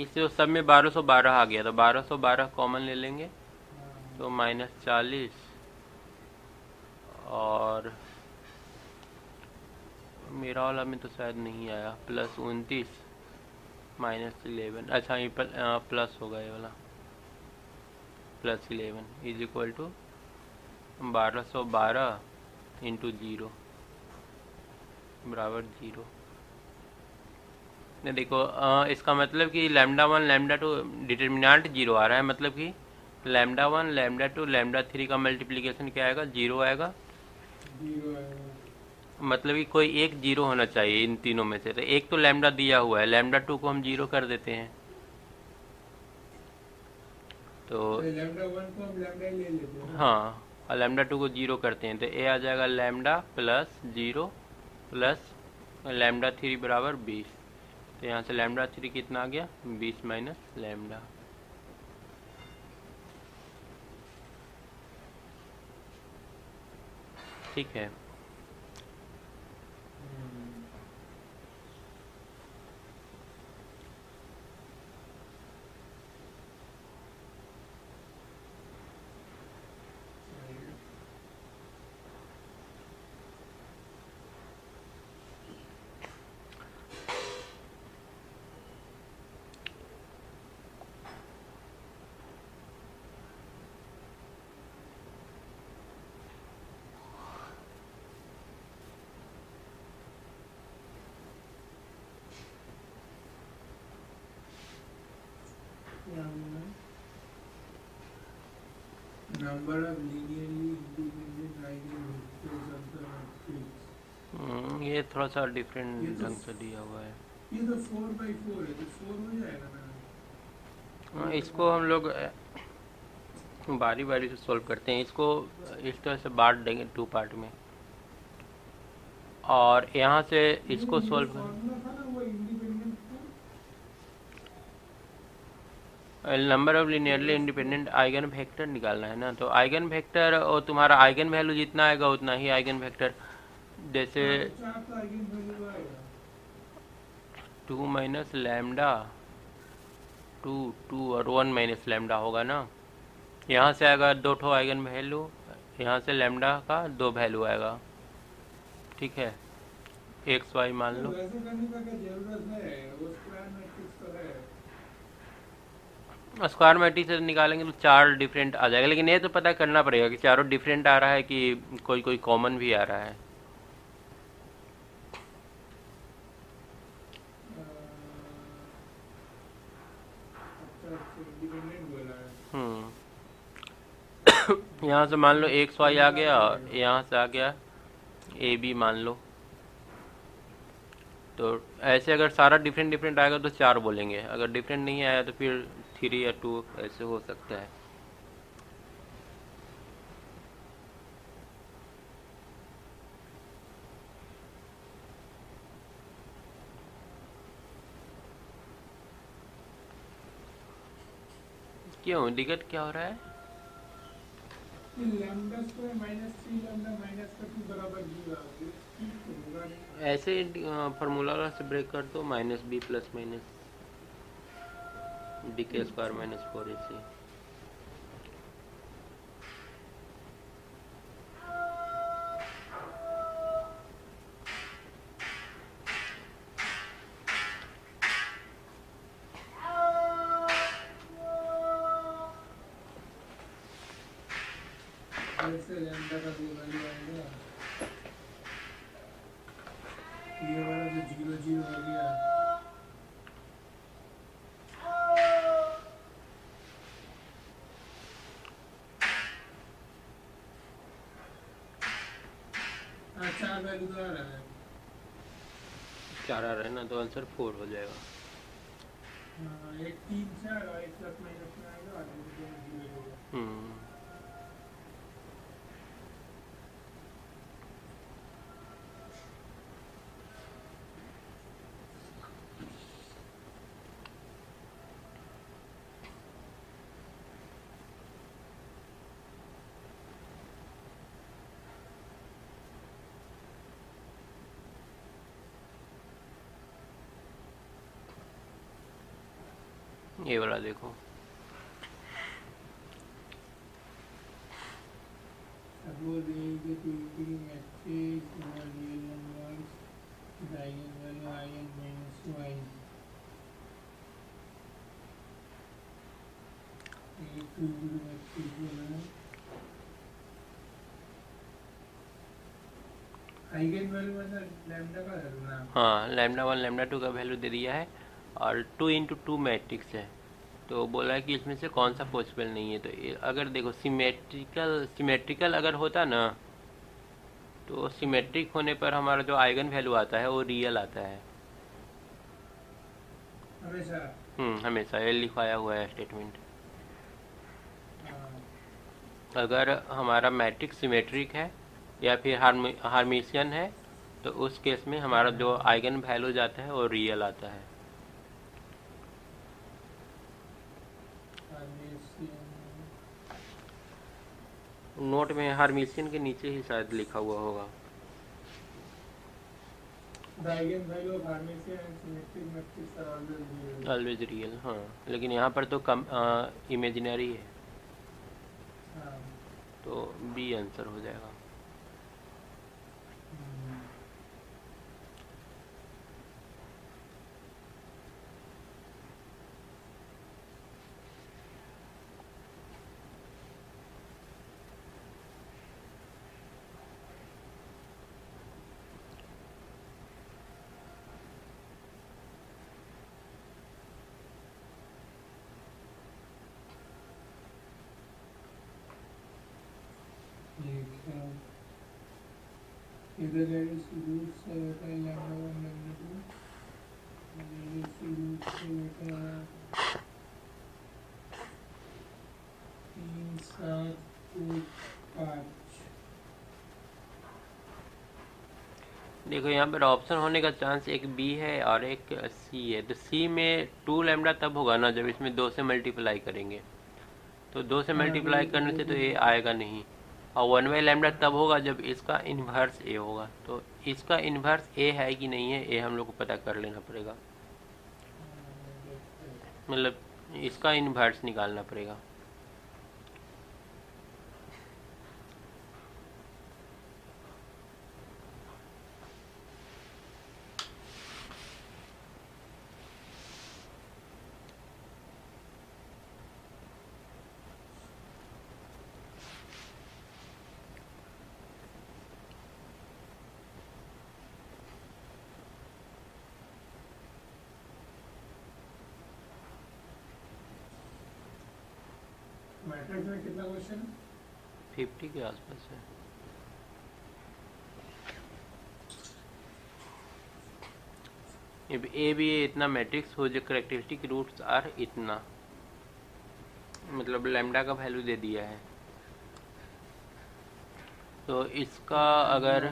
इसलिए सब में 1212 आ गया, तो 1212 कॉमन ले लेंगे तो -40 और मेरा वाला में तो शायद नहीं आया +29 -11। अच्छा ये प्लस होगा, ये वाला +11 = 1212 × 0 बराबर 0। देखो इसका मतलब कि λ1 λ2 डिटर्मिनेंट 0 आ रहा है, मतलब कि λ1 λ2 λ3 का मल्टीप्लिकेशन क्या आएगा, 0 आएगा। मतलब कि कोई एक 0 होना चाहिए इन तीनों में से, तो एक तो लैम्डा दिया हुआ है, λ2 को हम 0 कर देते हैं तो λ1 को हम λ ले लेते हैं। हाँ, और λ2 को 0 करते हैं तो ए आ जाएगा λ + 0 + λ3 = 20। तो यहाँ से λ3 कितना आ गया, 20 -λ। ठीक है, ये थोड़ा सा डिफरेंट ढंग से दिया हुआ है। ये तो 4/4 है, तो 4 हो जाएगा ना। इसको हम लोग बारी बारी से सॉल्व करते हैं, इसको इस तरह से बांट देंगे 2 पार्ट में, और यहाँ से इसको सॉल्व करें। Number of linearly independent eigen vector निकालना है ना, तो आइगन वेक्टर और तुम्हारा आइगन वैल्यू जितना आएगा उतना ही आइगन वेक्टर। जैसे 2 - λ 2 और 1 - λ होगा ना। यहाँ से आएगा 2 आइगन वैल्यू, यहाँ से लैम्डा का 2 वैल्यू आएगा। ठीक है, XY मान लो। स्क्वायर मैट्रिक्स से निकालेंगे तो 4 डिफरेंट आ जाएगा, लेकिन ये तो पता करना पड़ेगा कि चारों डिफरेंट आ रहा है कि कोई कोई कॉमन भी आ रहा है। यहाँ से मान लो XY आ गया, यहाँ से आ गया AB मान लो। तो ऐसे अगर सारा डिफरेंट आएगा तो 4 बोलेंगे, अगर डिफरेंट नहीं आया तो फिर 3 या 2 ऐसे हो सकता है। क्यों इंडिकेट क्या हो रहा है? ऐसे फार्मूला से ब्रेक कर दो, minus B plus minus D के स्क्वायर माइनस 4 एसी। चार आ रहा है ना, तो आंसर 4 हो जाएगा। एक 3 4 और 1 प्लस माइनस में आएगा और 0 होगा। ये वाला देखो, हाँ लैम्डा 1 लैम्डा 2 का वैल्यू दे दिया है और 2 × 2 मैट्रिक्स है, तो बोला है कि इसमें से कौन सा पॉसिबल नहीं है। तो अगर देखो सिमेट्रिकल अगर होता ना, तो सिमेट्रिक होने पर हमारा जो आइगन वैल्यू आता है वो रियल आता है हमेशा। हमेशा ये लिखवाया हुआ है स्टेटमेंट। अगर हमारा मैट्रिक्स सिमेट्रिक है या फिर हार्मिशियन है, तो उस केस में हमारा जो आइगन वैल्यू जाता है वो रियल आता है। नोट में हार्मिशियन के नीचे ही शायद लिखा हुआ होगा। ऑलवेज रियल, हाँ, लेकिन यहाँ पर तो कम इमेजिनरी है, तो बी आंसर हो जाएगा। इधर देखो यहाँ पर ऑप्शन होने का चांस एक बी है और एक सी है। तो सी में 2 लैम्डा तब होगा ना जब इसमें 2 से मल्टीप्लाई करेंगे, तो 2 से मल्टीप्लाई करने से तो ये आएगा नहीं। और 1 बाई लैम्डा तब होगा जब इसका इन्वर्स ए होगा। तो इसका इन्वर्स ए है कि नहीं है, ए हम लोग को पता कर लेना पड़ेगा, मतलब इसका इन्वर्स निकालना पड़ेगा। मैट्रिक्स में कितना क्वेश्चन? 50 के आसपास है। ए भी इतना मैट्रिक्स हो जो करेक्टरिस्टिक रूट्स आर इतना, मतलब लैम्डा का वैल्यू दे दिया है, तो इसका अगर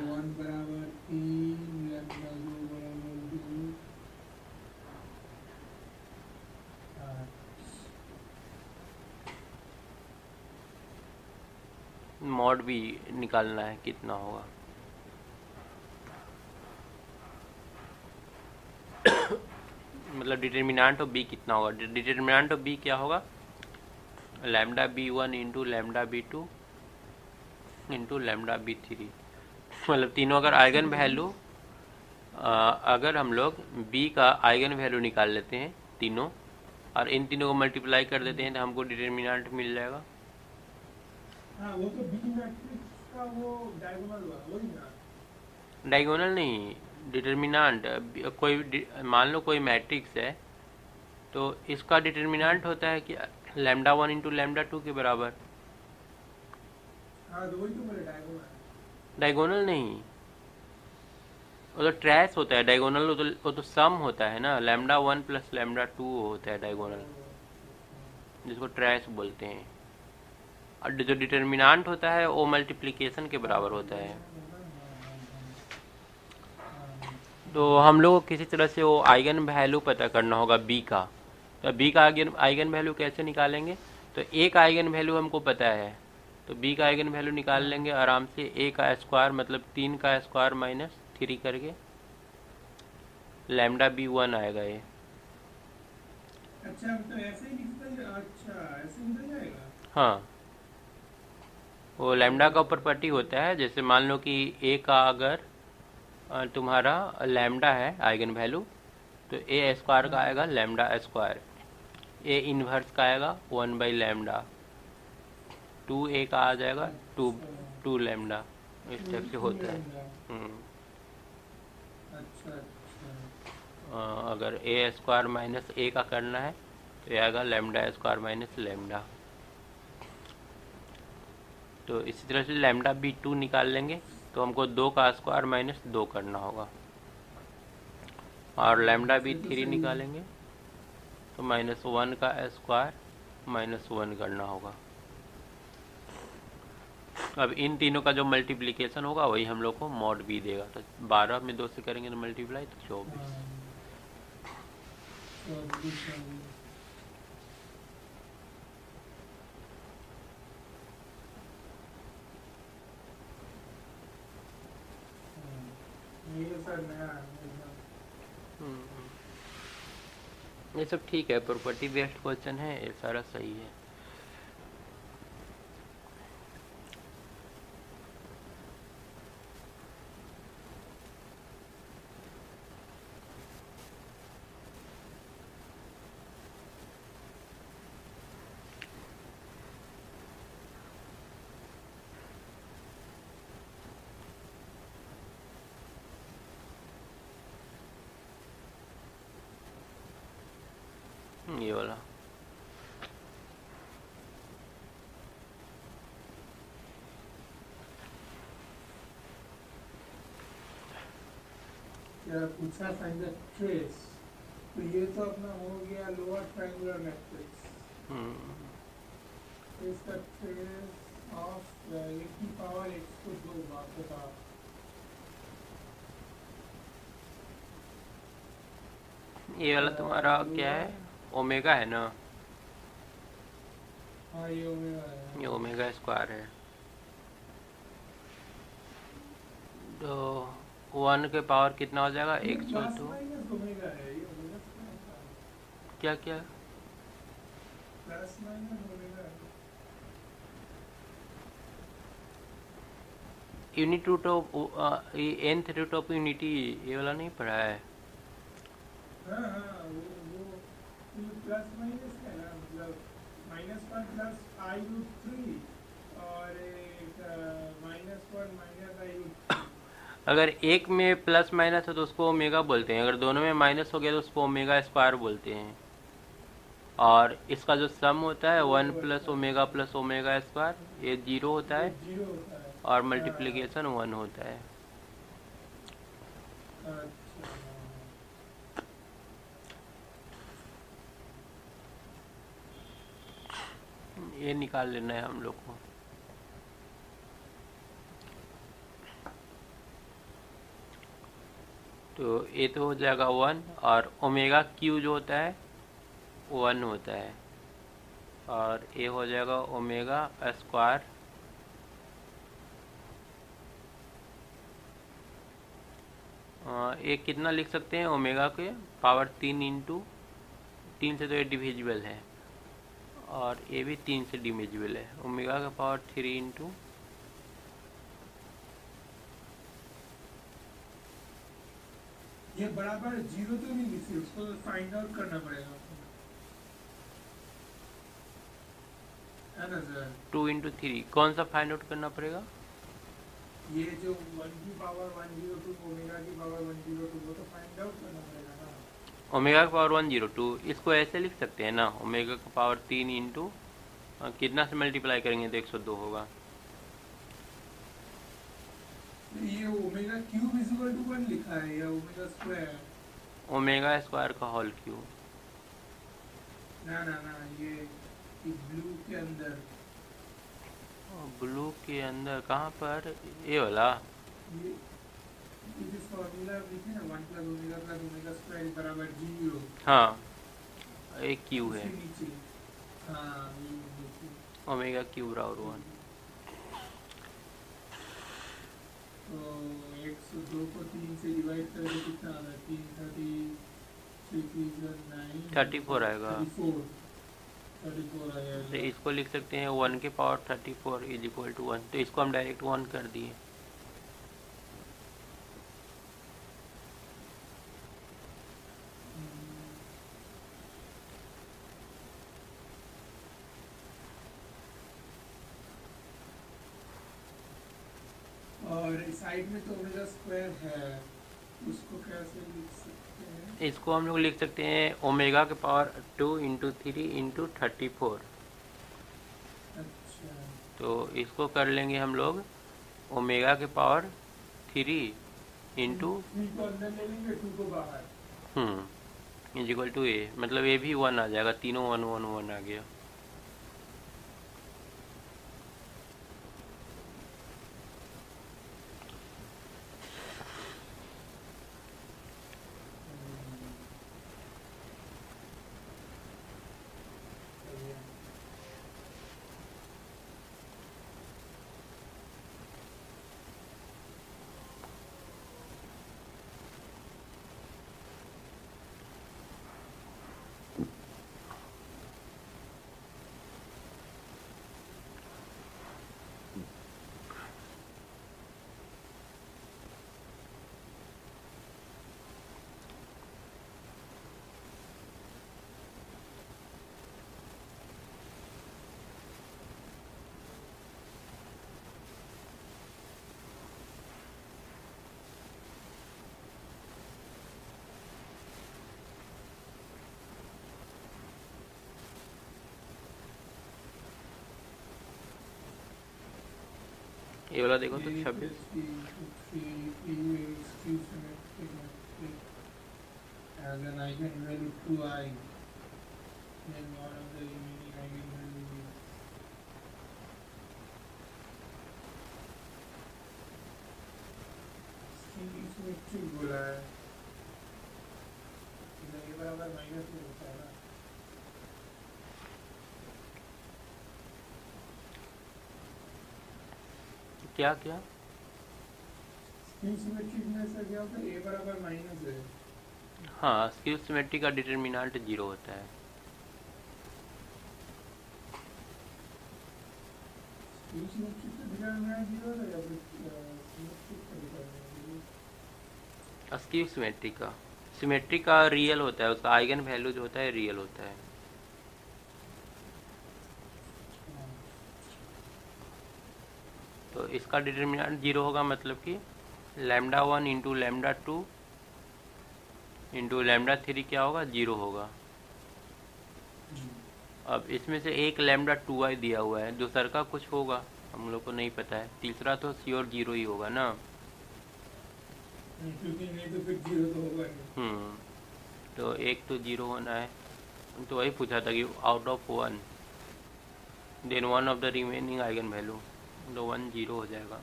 मॉड भी निकालना है कितना होगा। मतलब डिटर्मिनेंट ऑफ बी कितना होगा। डिटर्मिनेंट ऑफ बी क्या होगा, lambda B one into lambda B two into lambda B three. मतलब तीनों अगर आइगन वैल्यू, अगर हम लोग b का आइगन वैल्यू निकाल लेते हैं तीनों, और इन तीनों को मल्टीप्लाई कर देते हैं तो हमको डिटर्मिनेंट मिल जाएगा। वो तो b मैट्रिक्स का वो डायगोनल हुआ, वही ना। डायगोनल नहीं, डिटर्मिनेंट। कोई मान लो कोई मैट्रिक्स है तो इसका डिटर्मिनेंट होता है कि lambda one into lambda two के बराबर। हाँ, तो वही तो मेरा डायगोनल। डायगोनल नहीं, वो तो ट्रेस होता है। डायगोनल वो तो सम होता है ना, lambda one plus lambda two होता है डायगोनल, जिसको ट्रेस बोलते हैं। और जो डिटर्मिनेंट होता है वो मल्टीप्लिकेशन के बराबर होता है। तो हम लोग को किसी तरह से वो आइगन वैल्यू पता करना होगा बी का। तो बी का आइगन वैल्यू कैसे निकालेंगे, तो एक आइगन वैल्यू हमको पता है, तो बी का आइगन वैल्यू निकाल लेंगे आराम से। ए का स्क्वायर मतलब तीन का स्क्वायर माइनस थ्री करके लैम्डा बी वन आएगा ये। अच्छा, तो ऐसे ही निकलता है। अच्छा, ऐसे निकल जाएगा। हाँ, वो लैम्डा का प्रॉपर्टी होता है। जैसे मान लो कि ए का अगर तुम्हारा लैम्डा है आइगन वैल्यू, तो ए स्क्वायर का आएगा लैम्डा स्क्वायर। ए इन्वर्स का आएगा one by lambda. Two A का आ जाएगा टू टू लैम्डा। इस टाइप से होता है। अगर ए स्क्वायर माइनस ए का करना है तो यह आएगा लैम्डा स्क्वायर माइनस लैम्डा। तो इसी तरह से लैम्डा बी टू निकाल लेंगे, तो हमको दो का स्क्वायर माइनस दो करना होगा। और लैम्डा बी थ्री निकालेंगे तो माइनस वन का स्क्वायर माइनस वन करना होगा। अब इन तीनों का जो मल्टीप्लिकेशन होगा वही हम लोग को मॉड बी देगा। तो 12 में 2 से करेंगे तो मल्टीप्लाई तो 24। ये सब ठीक है, प्रॉपर्टी बेस्ड क्वेश्चन है, ये सारा सही है। ये वाला पूछा ट्रायंगुलर ट्रेस, तो ये तो अपना हो गया लोअर ट्रायंगुलर मैट्रिक्स। इसका ट्रेस ऑफ ए की पावर x को 2 बार होता है। ये वाला तुम्हारा क्या है, ओमेगा है ना। हाँ, ये ओमेगा स्क्वायर है। तो वन के पावर कितना हो जाएगा 102। क्या क्या unit root of nth root of unity, ये वाला नहीं पढ़ा है। प्लस माइनस है ना, मतलब -1 प्लस i रूट 3 और एक -1 माइनस i रूट 3। अगर एक में प्लस माइनस हो तो उसको ओमेगा बोलते हैं, अगर दोनों में माइनस हो गया तो उसको ओमेगा स्क्वायर बोलते हैं। और इसका जो सम होता है 1 प्लस ओमेगा स्क्वायर, ये 0 होता है और मल्टीप्लिकेशन 1 होता है। ये निकाल लेना है हम लोग को। तो ये तो हो जाएगा 1 और ओमेगा क्यू जो होता है 1 होता है। और ये हो जाएगा ओमेगा स्क्वायर ये कितना लिख सकते हैं, ओमेगा के पावर 3 इंटू 3 से तो ये डिविजिबल है और ये भी 3 से डिविजिबल है। ओमेगा का पावर 3 इंटू 0 तो नहीं लिखी, उसको फाइंड आउट करना पड़ेगा। 2 इंटू 3 कौन सा फाइंड आउट करना पड़ेगा? ये जो 1 की पावर 102 ओमेगा की पावर 102 वो तो फाइंड आउट करना पड़ेगा ना। ओमेगा की पावर 102 इसको ऐसे लिख सकते हैं ना, ओमेगा की पावर 3 इंटू कितना से मल्टीप्लाई करेंगे तो 102 होगा। ये ओमेगा क्यूब इक्वल टू 1 लिखा है या ओमेगा स्क्वायर? ओमेगा स्क्वायर का होल क्यूब। ना ना ना, ये ब्लू के अंदर, ब्लू के अंदर कहाँ पर ये वाला ये फॉर्मूला लिखे ना 1 plus omega plus omega square बराबर 0। हाँ एक क्यू है। हाँ ओमेगा क्यूब और 1 तो 102 को 3 से डिवाइड करें कितना आएगा? 34 आएगा। 34 आएगा। तो इसको लिख सकते हैं 1 के पावर 34 इज इक्वल टू 1। तो इसको हम डायरेक्ट 1 कर दिए। और साइड में तो ओमेगा स्क्वायर है, उसको कैसे लिख सकते हैं? इसको हम लोग लिख सकते हैं ओमेगा के पावर 2 इंटू 3 इंटू 34। अच्छा तो इसको कर लेंगे हम लोग ओमेगा के पावर 3 इंटू 3 को अंदर ले लेंगे 2 को बाहर। इज इक्वल टू ए, मतलब ए भी 1 आ जाएगा। तीनों 1 1 1 आ गया। ये वाला देखो तो 26। क्या क्या स्क्यू सिमेट्रिक में से क्या होता है? a बराबर माइनस है। हाँ स्क्यू सिमेट्रिक का डिटरमिनेंट 0 होता है। स्क्यू सिमेट्रिक का डिटरमिनेंट 0 है या फिर स्क्यू सिमेट्रिक का रियल होता है, उसका आइगन वैल्यू जो होता है रियल होता है। तो इसका डिटरमिनेंट 0 होगा, मतलब कि λ1 इंटू λ2 इंटू λ3 क्या होगा? 0 होगा। अब इसमें से एक λ2i दिया हुआ है, दूसर का कुछ होगा हम लोग को नहीं पता है, तीसरा तो श्योर 0 ही होगा ना। तो एक तो 0 होना है, तो वही पूछा था कि out of 1 then 1 of the remaining eigen value, तो 1 0 हो जाएगा।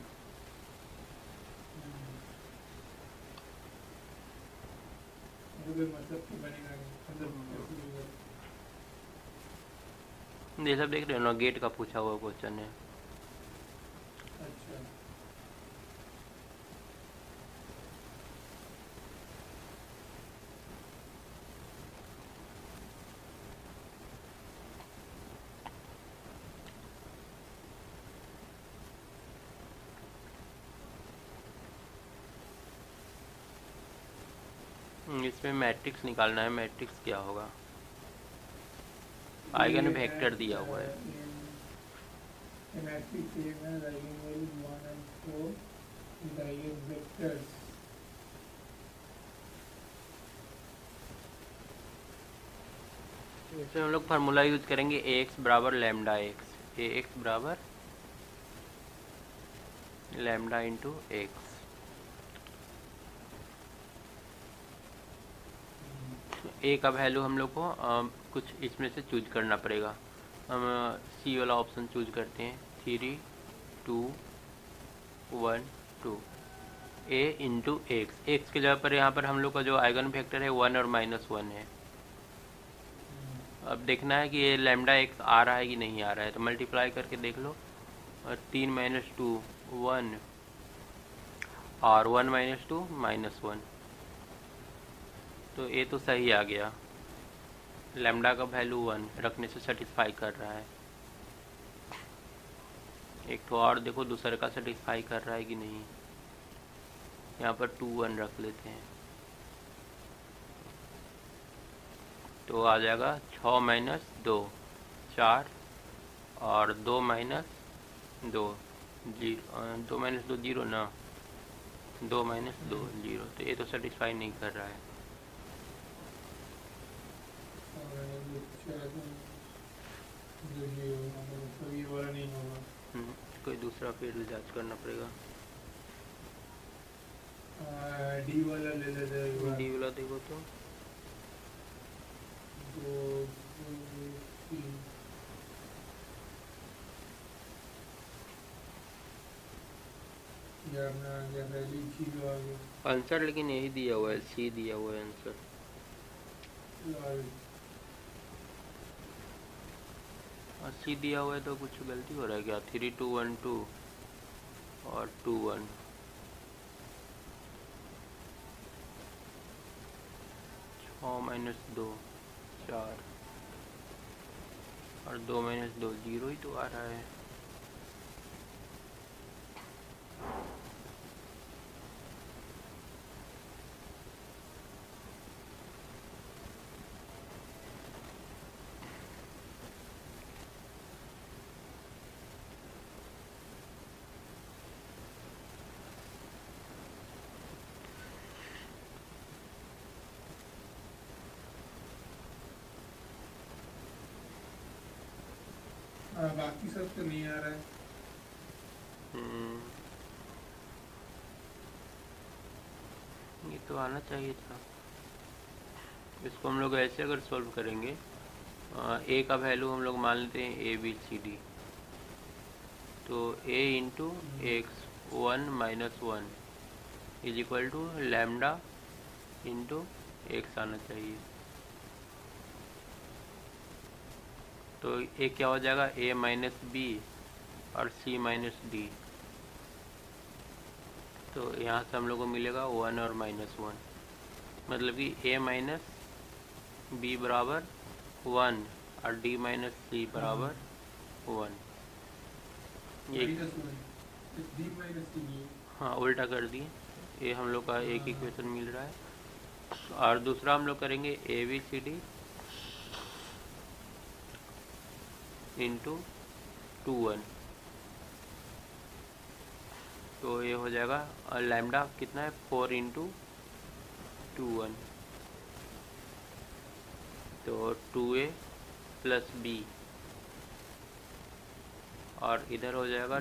ये सब देख रहे हो ना, गेट का पूछा हुआ क्वेश्चन है। अच्छा इसमें मैट्रिक्स निकालना है। मैट्रिक्स क्या होगा? आइगन वेक्टर दिया हुआ है। इसमें हम लोग फार्मूला यूज करेंगे एक्स बराबर लैम्डा एक्स, ए एक्स बराबर लैम्डा इंटू एक्स। ए का वैल्यू हम लोग को कुछ इसमें से चूज करना पड़ेगा। हम सी वाला ऑप्शन चूज करते हैं 3 2 1 2। ए इंटू एक्स, एक्स की जगह पर यहाँ पर हम लोग का जो आइगन वेक्टर है 1 और -1 है। अब देखना है कि ये लैम्डा एक्स आ रहा है कि नहीं आ रहा है, तो मल्टीप्लाई करके देख लो। 3 - 2 1 और 1 - 2 - 1, तो ए तो सही आ गया। लैम्डा का वैल्यू 1 रखने से सेटिस्फाई कर रहा है। एक तो और देखो दूसरे का सेटिस्फाई कर रहा है कि नहीं। यहाँ पर 2 1 रख लेते हैं, तो आ जाएगा 6 - 2 4 और 2 - 2 0 तो ये तो सेटिस्फाई नहीं कर रहा है। कोई दूसरा पेड़ जांच करना पड़ेगा। डी वाला ले लेते हैं। डी वाला देखो तो 2 3 या अपना क्या वैल्यू ठीक आ गया। आंसर लेकिन यही दिया हुआ है, सी दिया हुआ है आंसर। सी दिया हुआ है तो कुछ गलती हो रहा है क्या? 3 2 1 2 और 2 1। और -2 4 और 2 - 2 0 ही तो आ रहा है। बाकी सब तो नहीं आ रहा है। ये तो आना चाहिए था। इसको हम लोग ऐसे अगर सॉल्व करेंगे, ए का वैल्यू हम लोग मान लेते हैं ABCD, तो A into x 1 - 1 is equal to lambda into x आना चाहिए। तो ए क्या हो जाएगा? A - B और C - D। तो यहाँ से हम लोग को मिलेगा 1 और -1, मतलब कि A - B बराबर 1 और D - C बराबर 1। हाँ, उल्टा कर दिए। ये हम लोग का एक इक्वेशन मिल रहा है। और दूसरा हम लोग करेंगे ABCD इंटू 2 1, तो ये हो जाएगा लैम्डा कितना है 4 इंटू 2 1, तो 2A + B और इधर हो जाएगा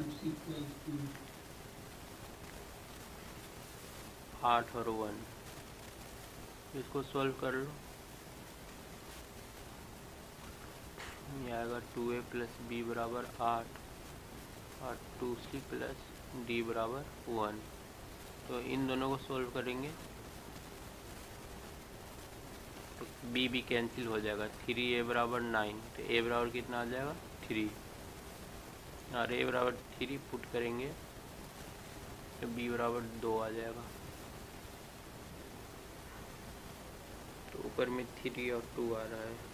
8 और 1। इसको सॉल्व कर लो, ये आएगा 2A + B बराबर 8 और 2C + D बराबर 1। तो इन दोनों को सॉल्व करेंगे तो B भी कैंसिल हो जाएगा। 3A बराबर 9, तो A बराबर कितना आ जाएगा 3 और A बराबर 3 पुट करेंगे तो B बराबर 2 आ जाएगा। तो ऊपर में 3 और 2 आ रहा है।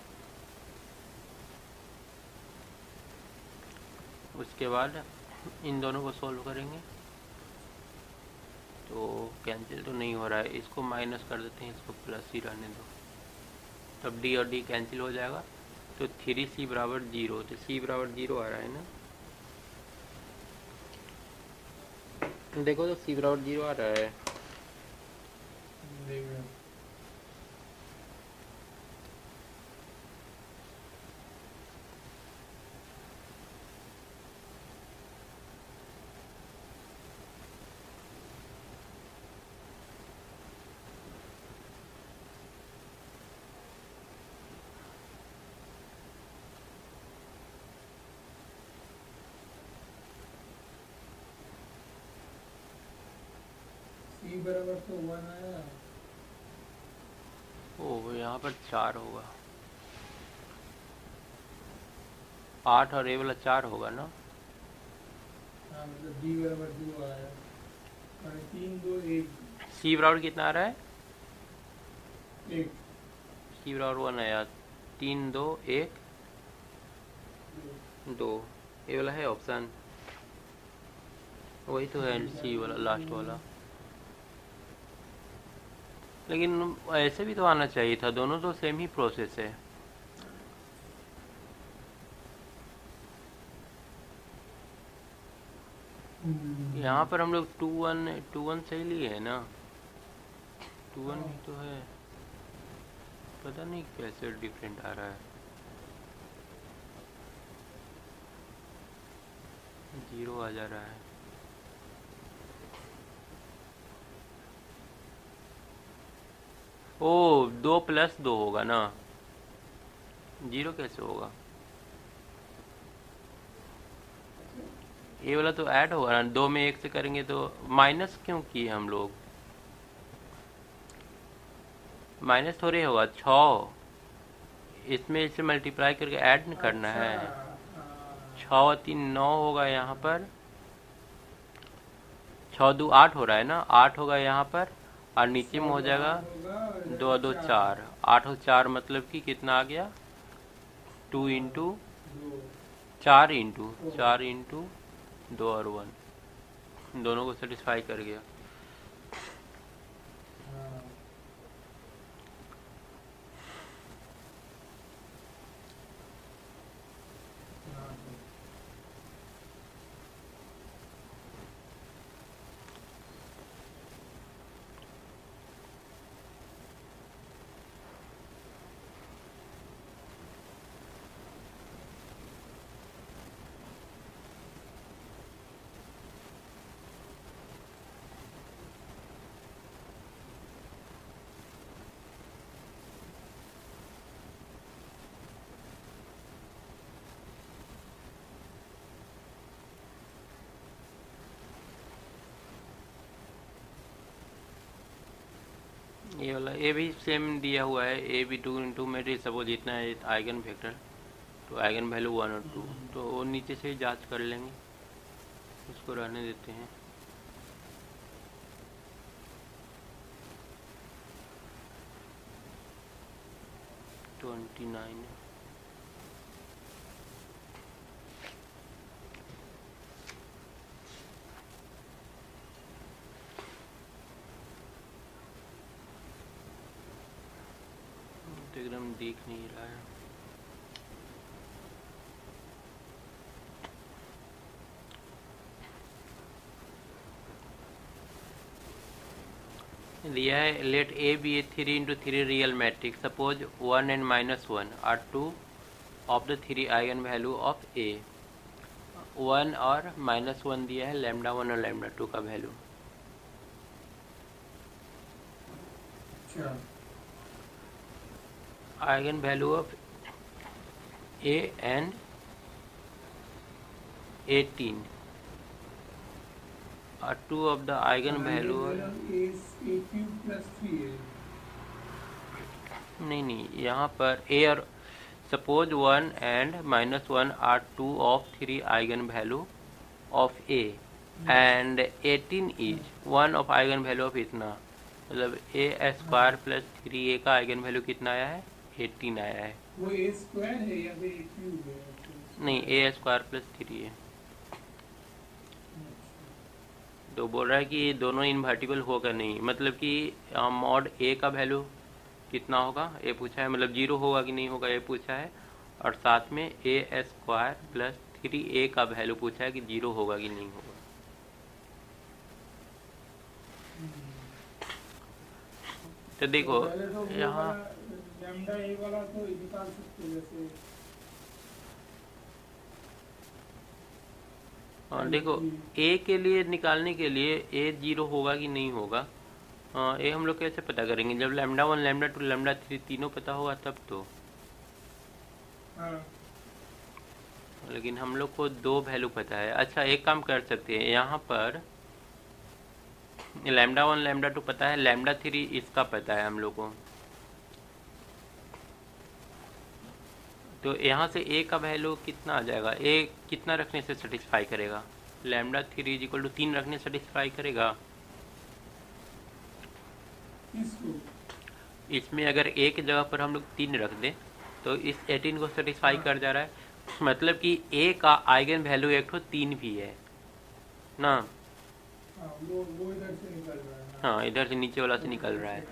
उसके बाद इन दोनों को सॉल्व करेंगे तो कैंसिल तो नहीं हो रहा है, इसको माइनस कर देते हैं, इसको प्लस ही रहने दो, तब डी और डी कैंसिल हो जाएगा। तो 3c बराबर 0, तो c बराबर 0 आ रहा है ना, देखो तो c बराबर 0 आ रहा है। बराबर तो 1 आया, ओ यहाँ पर 4 होगा, 8 और ए वाला 4 होगा ना। हाँ, मतलब डी बराबर 2 आया और 3 2 1। सी बराबर कितना आ रहा है 1, सी बराबर 1 आया, 3 2 1 2, ये वाला है ऑप्शन, वही तो है सी वाला लास्ट वाला। लेकिन ऐसे भी तो आना चाहिए था, दोनों तो सेम ही प्रोसेस है। यहाँ पर हम लोग 2 1 सही लिए है ना, 2 1 भी तो है, पता नहीं कैसे डिफरेंट आ रहा है, 0 आ जा रहा है। ओ 2 प्लस 2 होगा ना, 0 कैसे होगा, ये वाला तो ऐड होगा ना, 2 में 1 से करेंगे तो माइनस क्यों किए हम लोग, माइनस थोड़े होगा, 6 इसमें इसे मल्टीप्लाई करके ऐड करना है, 6 और 3 9 होगा, यहाँ पर 6 2 8 हो रहा है ना, 8 होगा यहाँ पर, और नीचे में हो जाएगा 2 और 2 4, 8 और 4 मतलब कि कितना आ गया 2 इंटू 4 इंटू 2 और 1, दोनों को सेटिस्फाई कर गया। ये वाला ए भी सेम दिया हुआ है, ए भी 2 इंटू में सपोज इतना है आइगन वेक्टर, तो आइगन वैल्यू 1 और 2, तो वो नीचे से जांच कर लेंगे, उसको रहने देते हैं। एकदम दिख नहीं रहा है, दिया है let A B A 3 into 3 real matrix, suppose 1 and -1 are 2 of the 3 eigen value of A, 1 और -1 दिया है, λ1 और λ2 का वैल्यू। Eigen value of A and 18 और 2 ऑफ द आइगन वैल्यू नहीं, यहाँ पर ए और suppose 1 and -1 are 2 of 3 eigen value of A and 18 is 1 of eigen value of इतना, मतलब ए स्क्वायर +3a का आइगन वैल्यू कितना आया है 18 आया है। वो ए स्क्वायर है या फिर ए क्यूब है? नहीं, ए स्क्वायर +3a तो बोल रहा है कि दोनों इन्वर्टिबल होगा नहीं, मतलब कि मॉड ए का वैल्यू कितना होगा ए पूछा है, मतलब जीरो होगा कि नहीं होगा ए पूछा है, और साथ में ए स्क्वायर प्लस 3a का वैल्यू पूछा है कि जीरो होगा कि नहीं होगा। तो देखो तो यहाँ और देखो a के लिए निकालने के लिए a जीरो होगा कि नहीं होगा a हम लोग कैसे पता करेंगे, जब लैम्डा 1 लैम्डा 2 लैम्डा 3 तीनों पता होगा तब तो। लेकिन हम लोग को दो वैल्यू पता है। अच्छा एक काम कर सकते हैं, यहाँ पर लैम्डा 1 लैम्डा 2 पता है, लैम्डा 3 इसका पता है हम लोग को, तो यहाँ से ए का वैल्यू कितना आ जाएगा, ए कितना रखने से सेटिस्फाई करेगा, लैम्डा 3 = 3 रखने सेटिस्फाई करेगा। इसमें अगर ए की जगह पर हम लोग 3 रख दें तो इस 18 को सेटिस्फाई कर जा रहा है, मतलब कि ए का आइगन वैल्यू 103 भी है ना। वो इधर से निकल रहा है। हाँ इधर से नीचे वाला से निकल रहा है।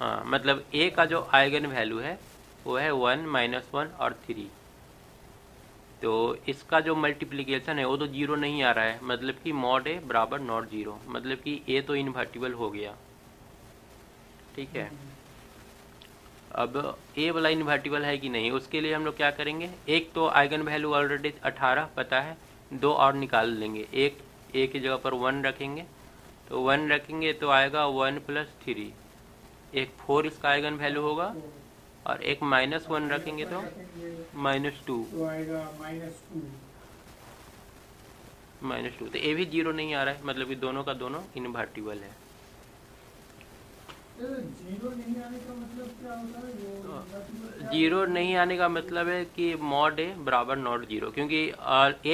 हाँ मतलब ए का जो आइगन वैल्यू है वो है 1 - 1 और 3, तो इसका जो मल्टीप्लिकेशन है वो तो जीरो नहीं आ रहा है, मतलब कि मॉड ए बराबर नॉट जीरो, मतलब कि ए तो इन्वर्टिबल हो गया। ठीक है, अब ए वाला इन्वर्टिबल है कि नहीं उसके लिए हम लोग क्या करेंगे, एक तो आइगन वैल्यू ऑलरेडी 18 पता है, दो और निकाल लेंगे, एक ए की जगह पर 1 रखेंगे, तो 1 रखेंगे तो आएगा 1 + 3, एक 4 इसका आइगन वैल्यू होगा, और एक -1 रखेंगे तो -2 आएगा, -2 तो ये भी जीरो नहीं आ रहा है, मतलब कि दोनों का दोनों इन्वर्टिबल है। जीरो नहीं आने का मतलब क्या होता है, जीरो नहीं आने का मतलब है कि मॉड ए बराबर नॉट जीरो, क्योंकि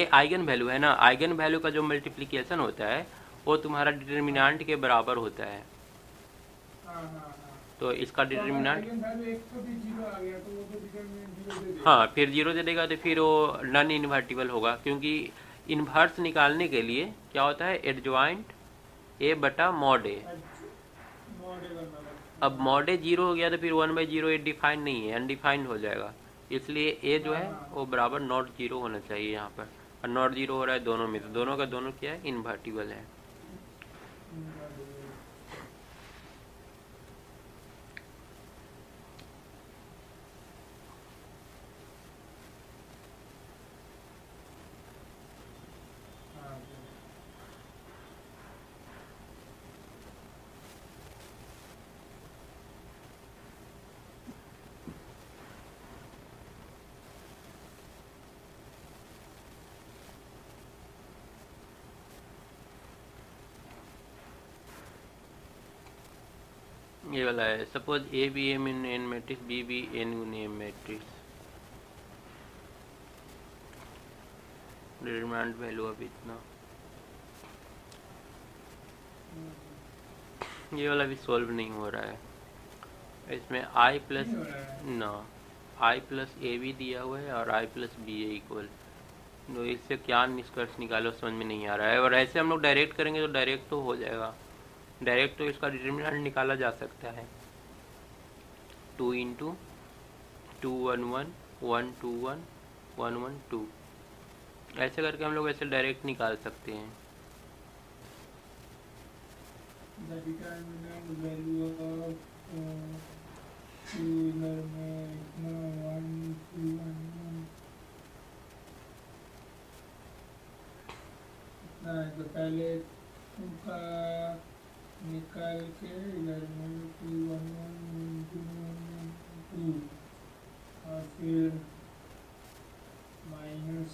ए आइगन वैल्यू है ना, आइगन वैल्यू का जो मल्टीप्लिकेशन होता है वो तुम्हारा डिटर्मिनेंट के बराबर होता है। तो इसका डिटर्मिनेंट हाँ फिर जीरो दे देगा, तो फिर वो नॉन इन्वर्टिबल होगा, क्योंकि इन्वर्स निकालने के लिए क्या होता है एडजॉइंट ए बटा मॉड ए। अब मॉड ए जीरो हो गया तो फिर 1/0 ए डिफाइंड नहीं है, अनडिफाइंड हो जाएगा, इसलिए ए जो है वो बराबर नॉट जीरो होना चाहिए यहाँ पर, और नॉट जीरो हो रहा है दोनों में, तो दोनों का दोनों क्या है इन्वर्टिबल है। ये वाला है, suppose A B M in N matrix, B B N in M matrix, determinant value अब इतना, ये वाला भी सॉल्व नहीं हो रहा है। इसमें आई प्लस ए बी दिया हुआ है और I plus B A equal, तो इससे क्या निष्कर्ष निकालो समझ में नहीं आ रहा है, और ऐसे हम लोग डायरेक्ट करेंगे तो डायरेक्ट तो हो जाएगा, डायरेक्ट तो इसका डिटर्मिनेंट निकाला जा सकता है 2 × 2 1 1 1 2 1 1 1 2, ऐसे करके हम लोग ऐसे डायरेक्ट निकाल सकते हैं। पहले उनका निकाल के इधर 1 2 1 1 2 1 1 2 और फिर -1 1 1 1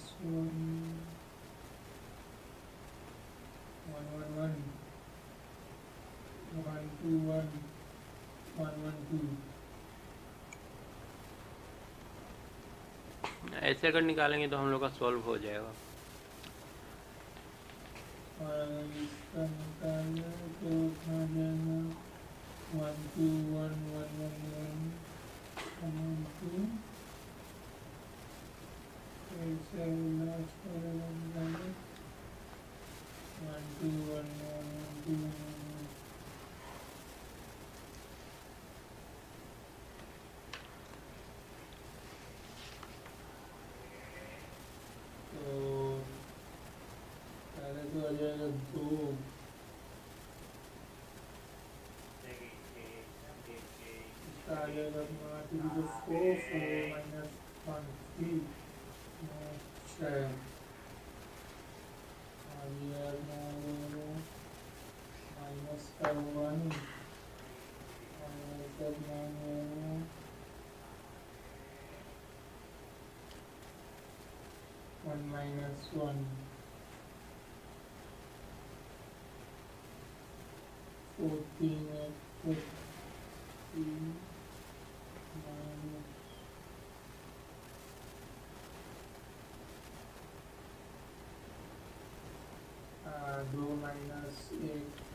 1 2 1 1 2, ऐसे अगर निकालेंगे तो हम लोग का सॉल्व हो जाएगा। तो आ जाएगा दो आ जाएगा margin four minus one three छः माइनस का one one minus one fourteen दो माइनस एक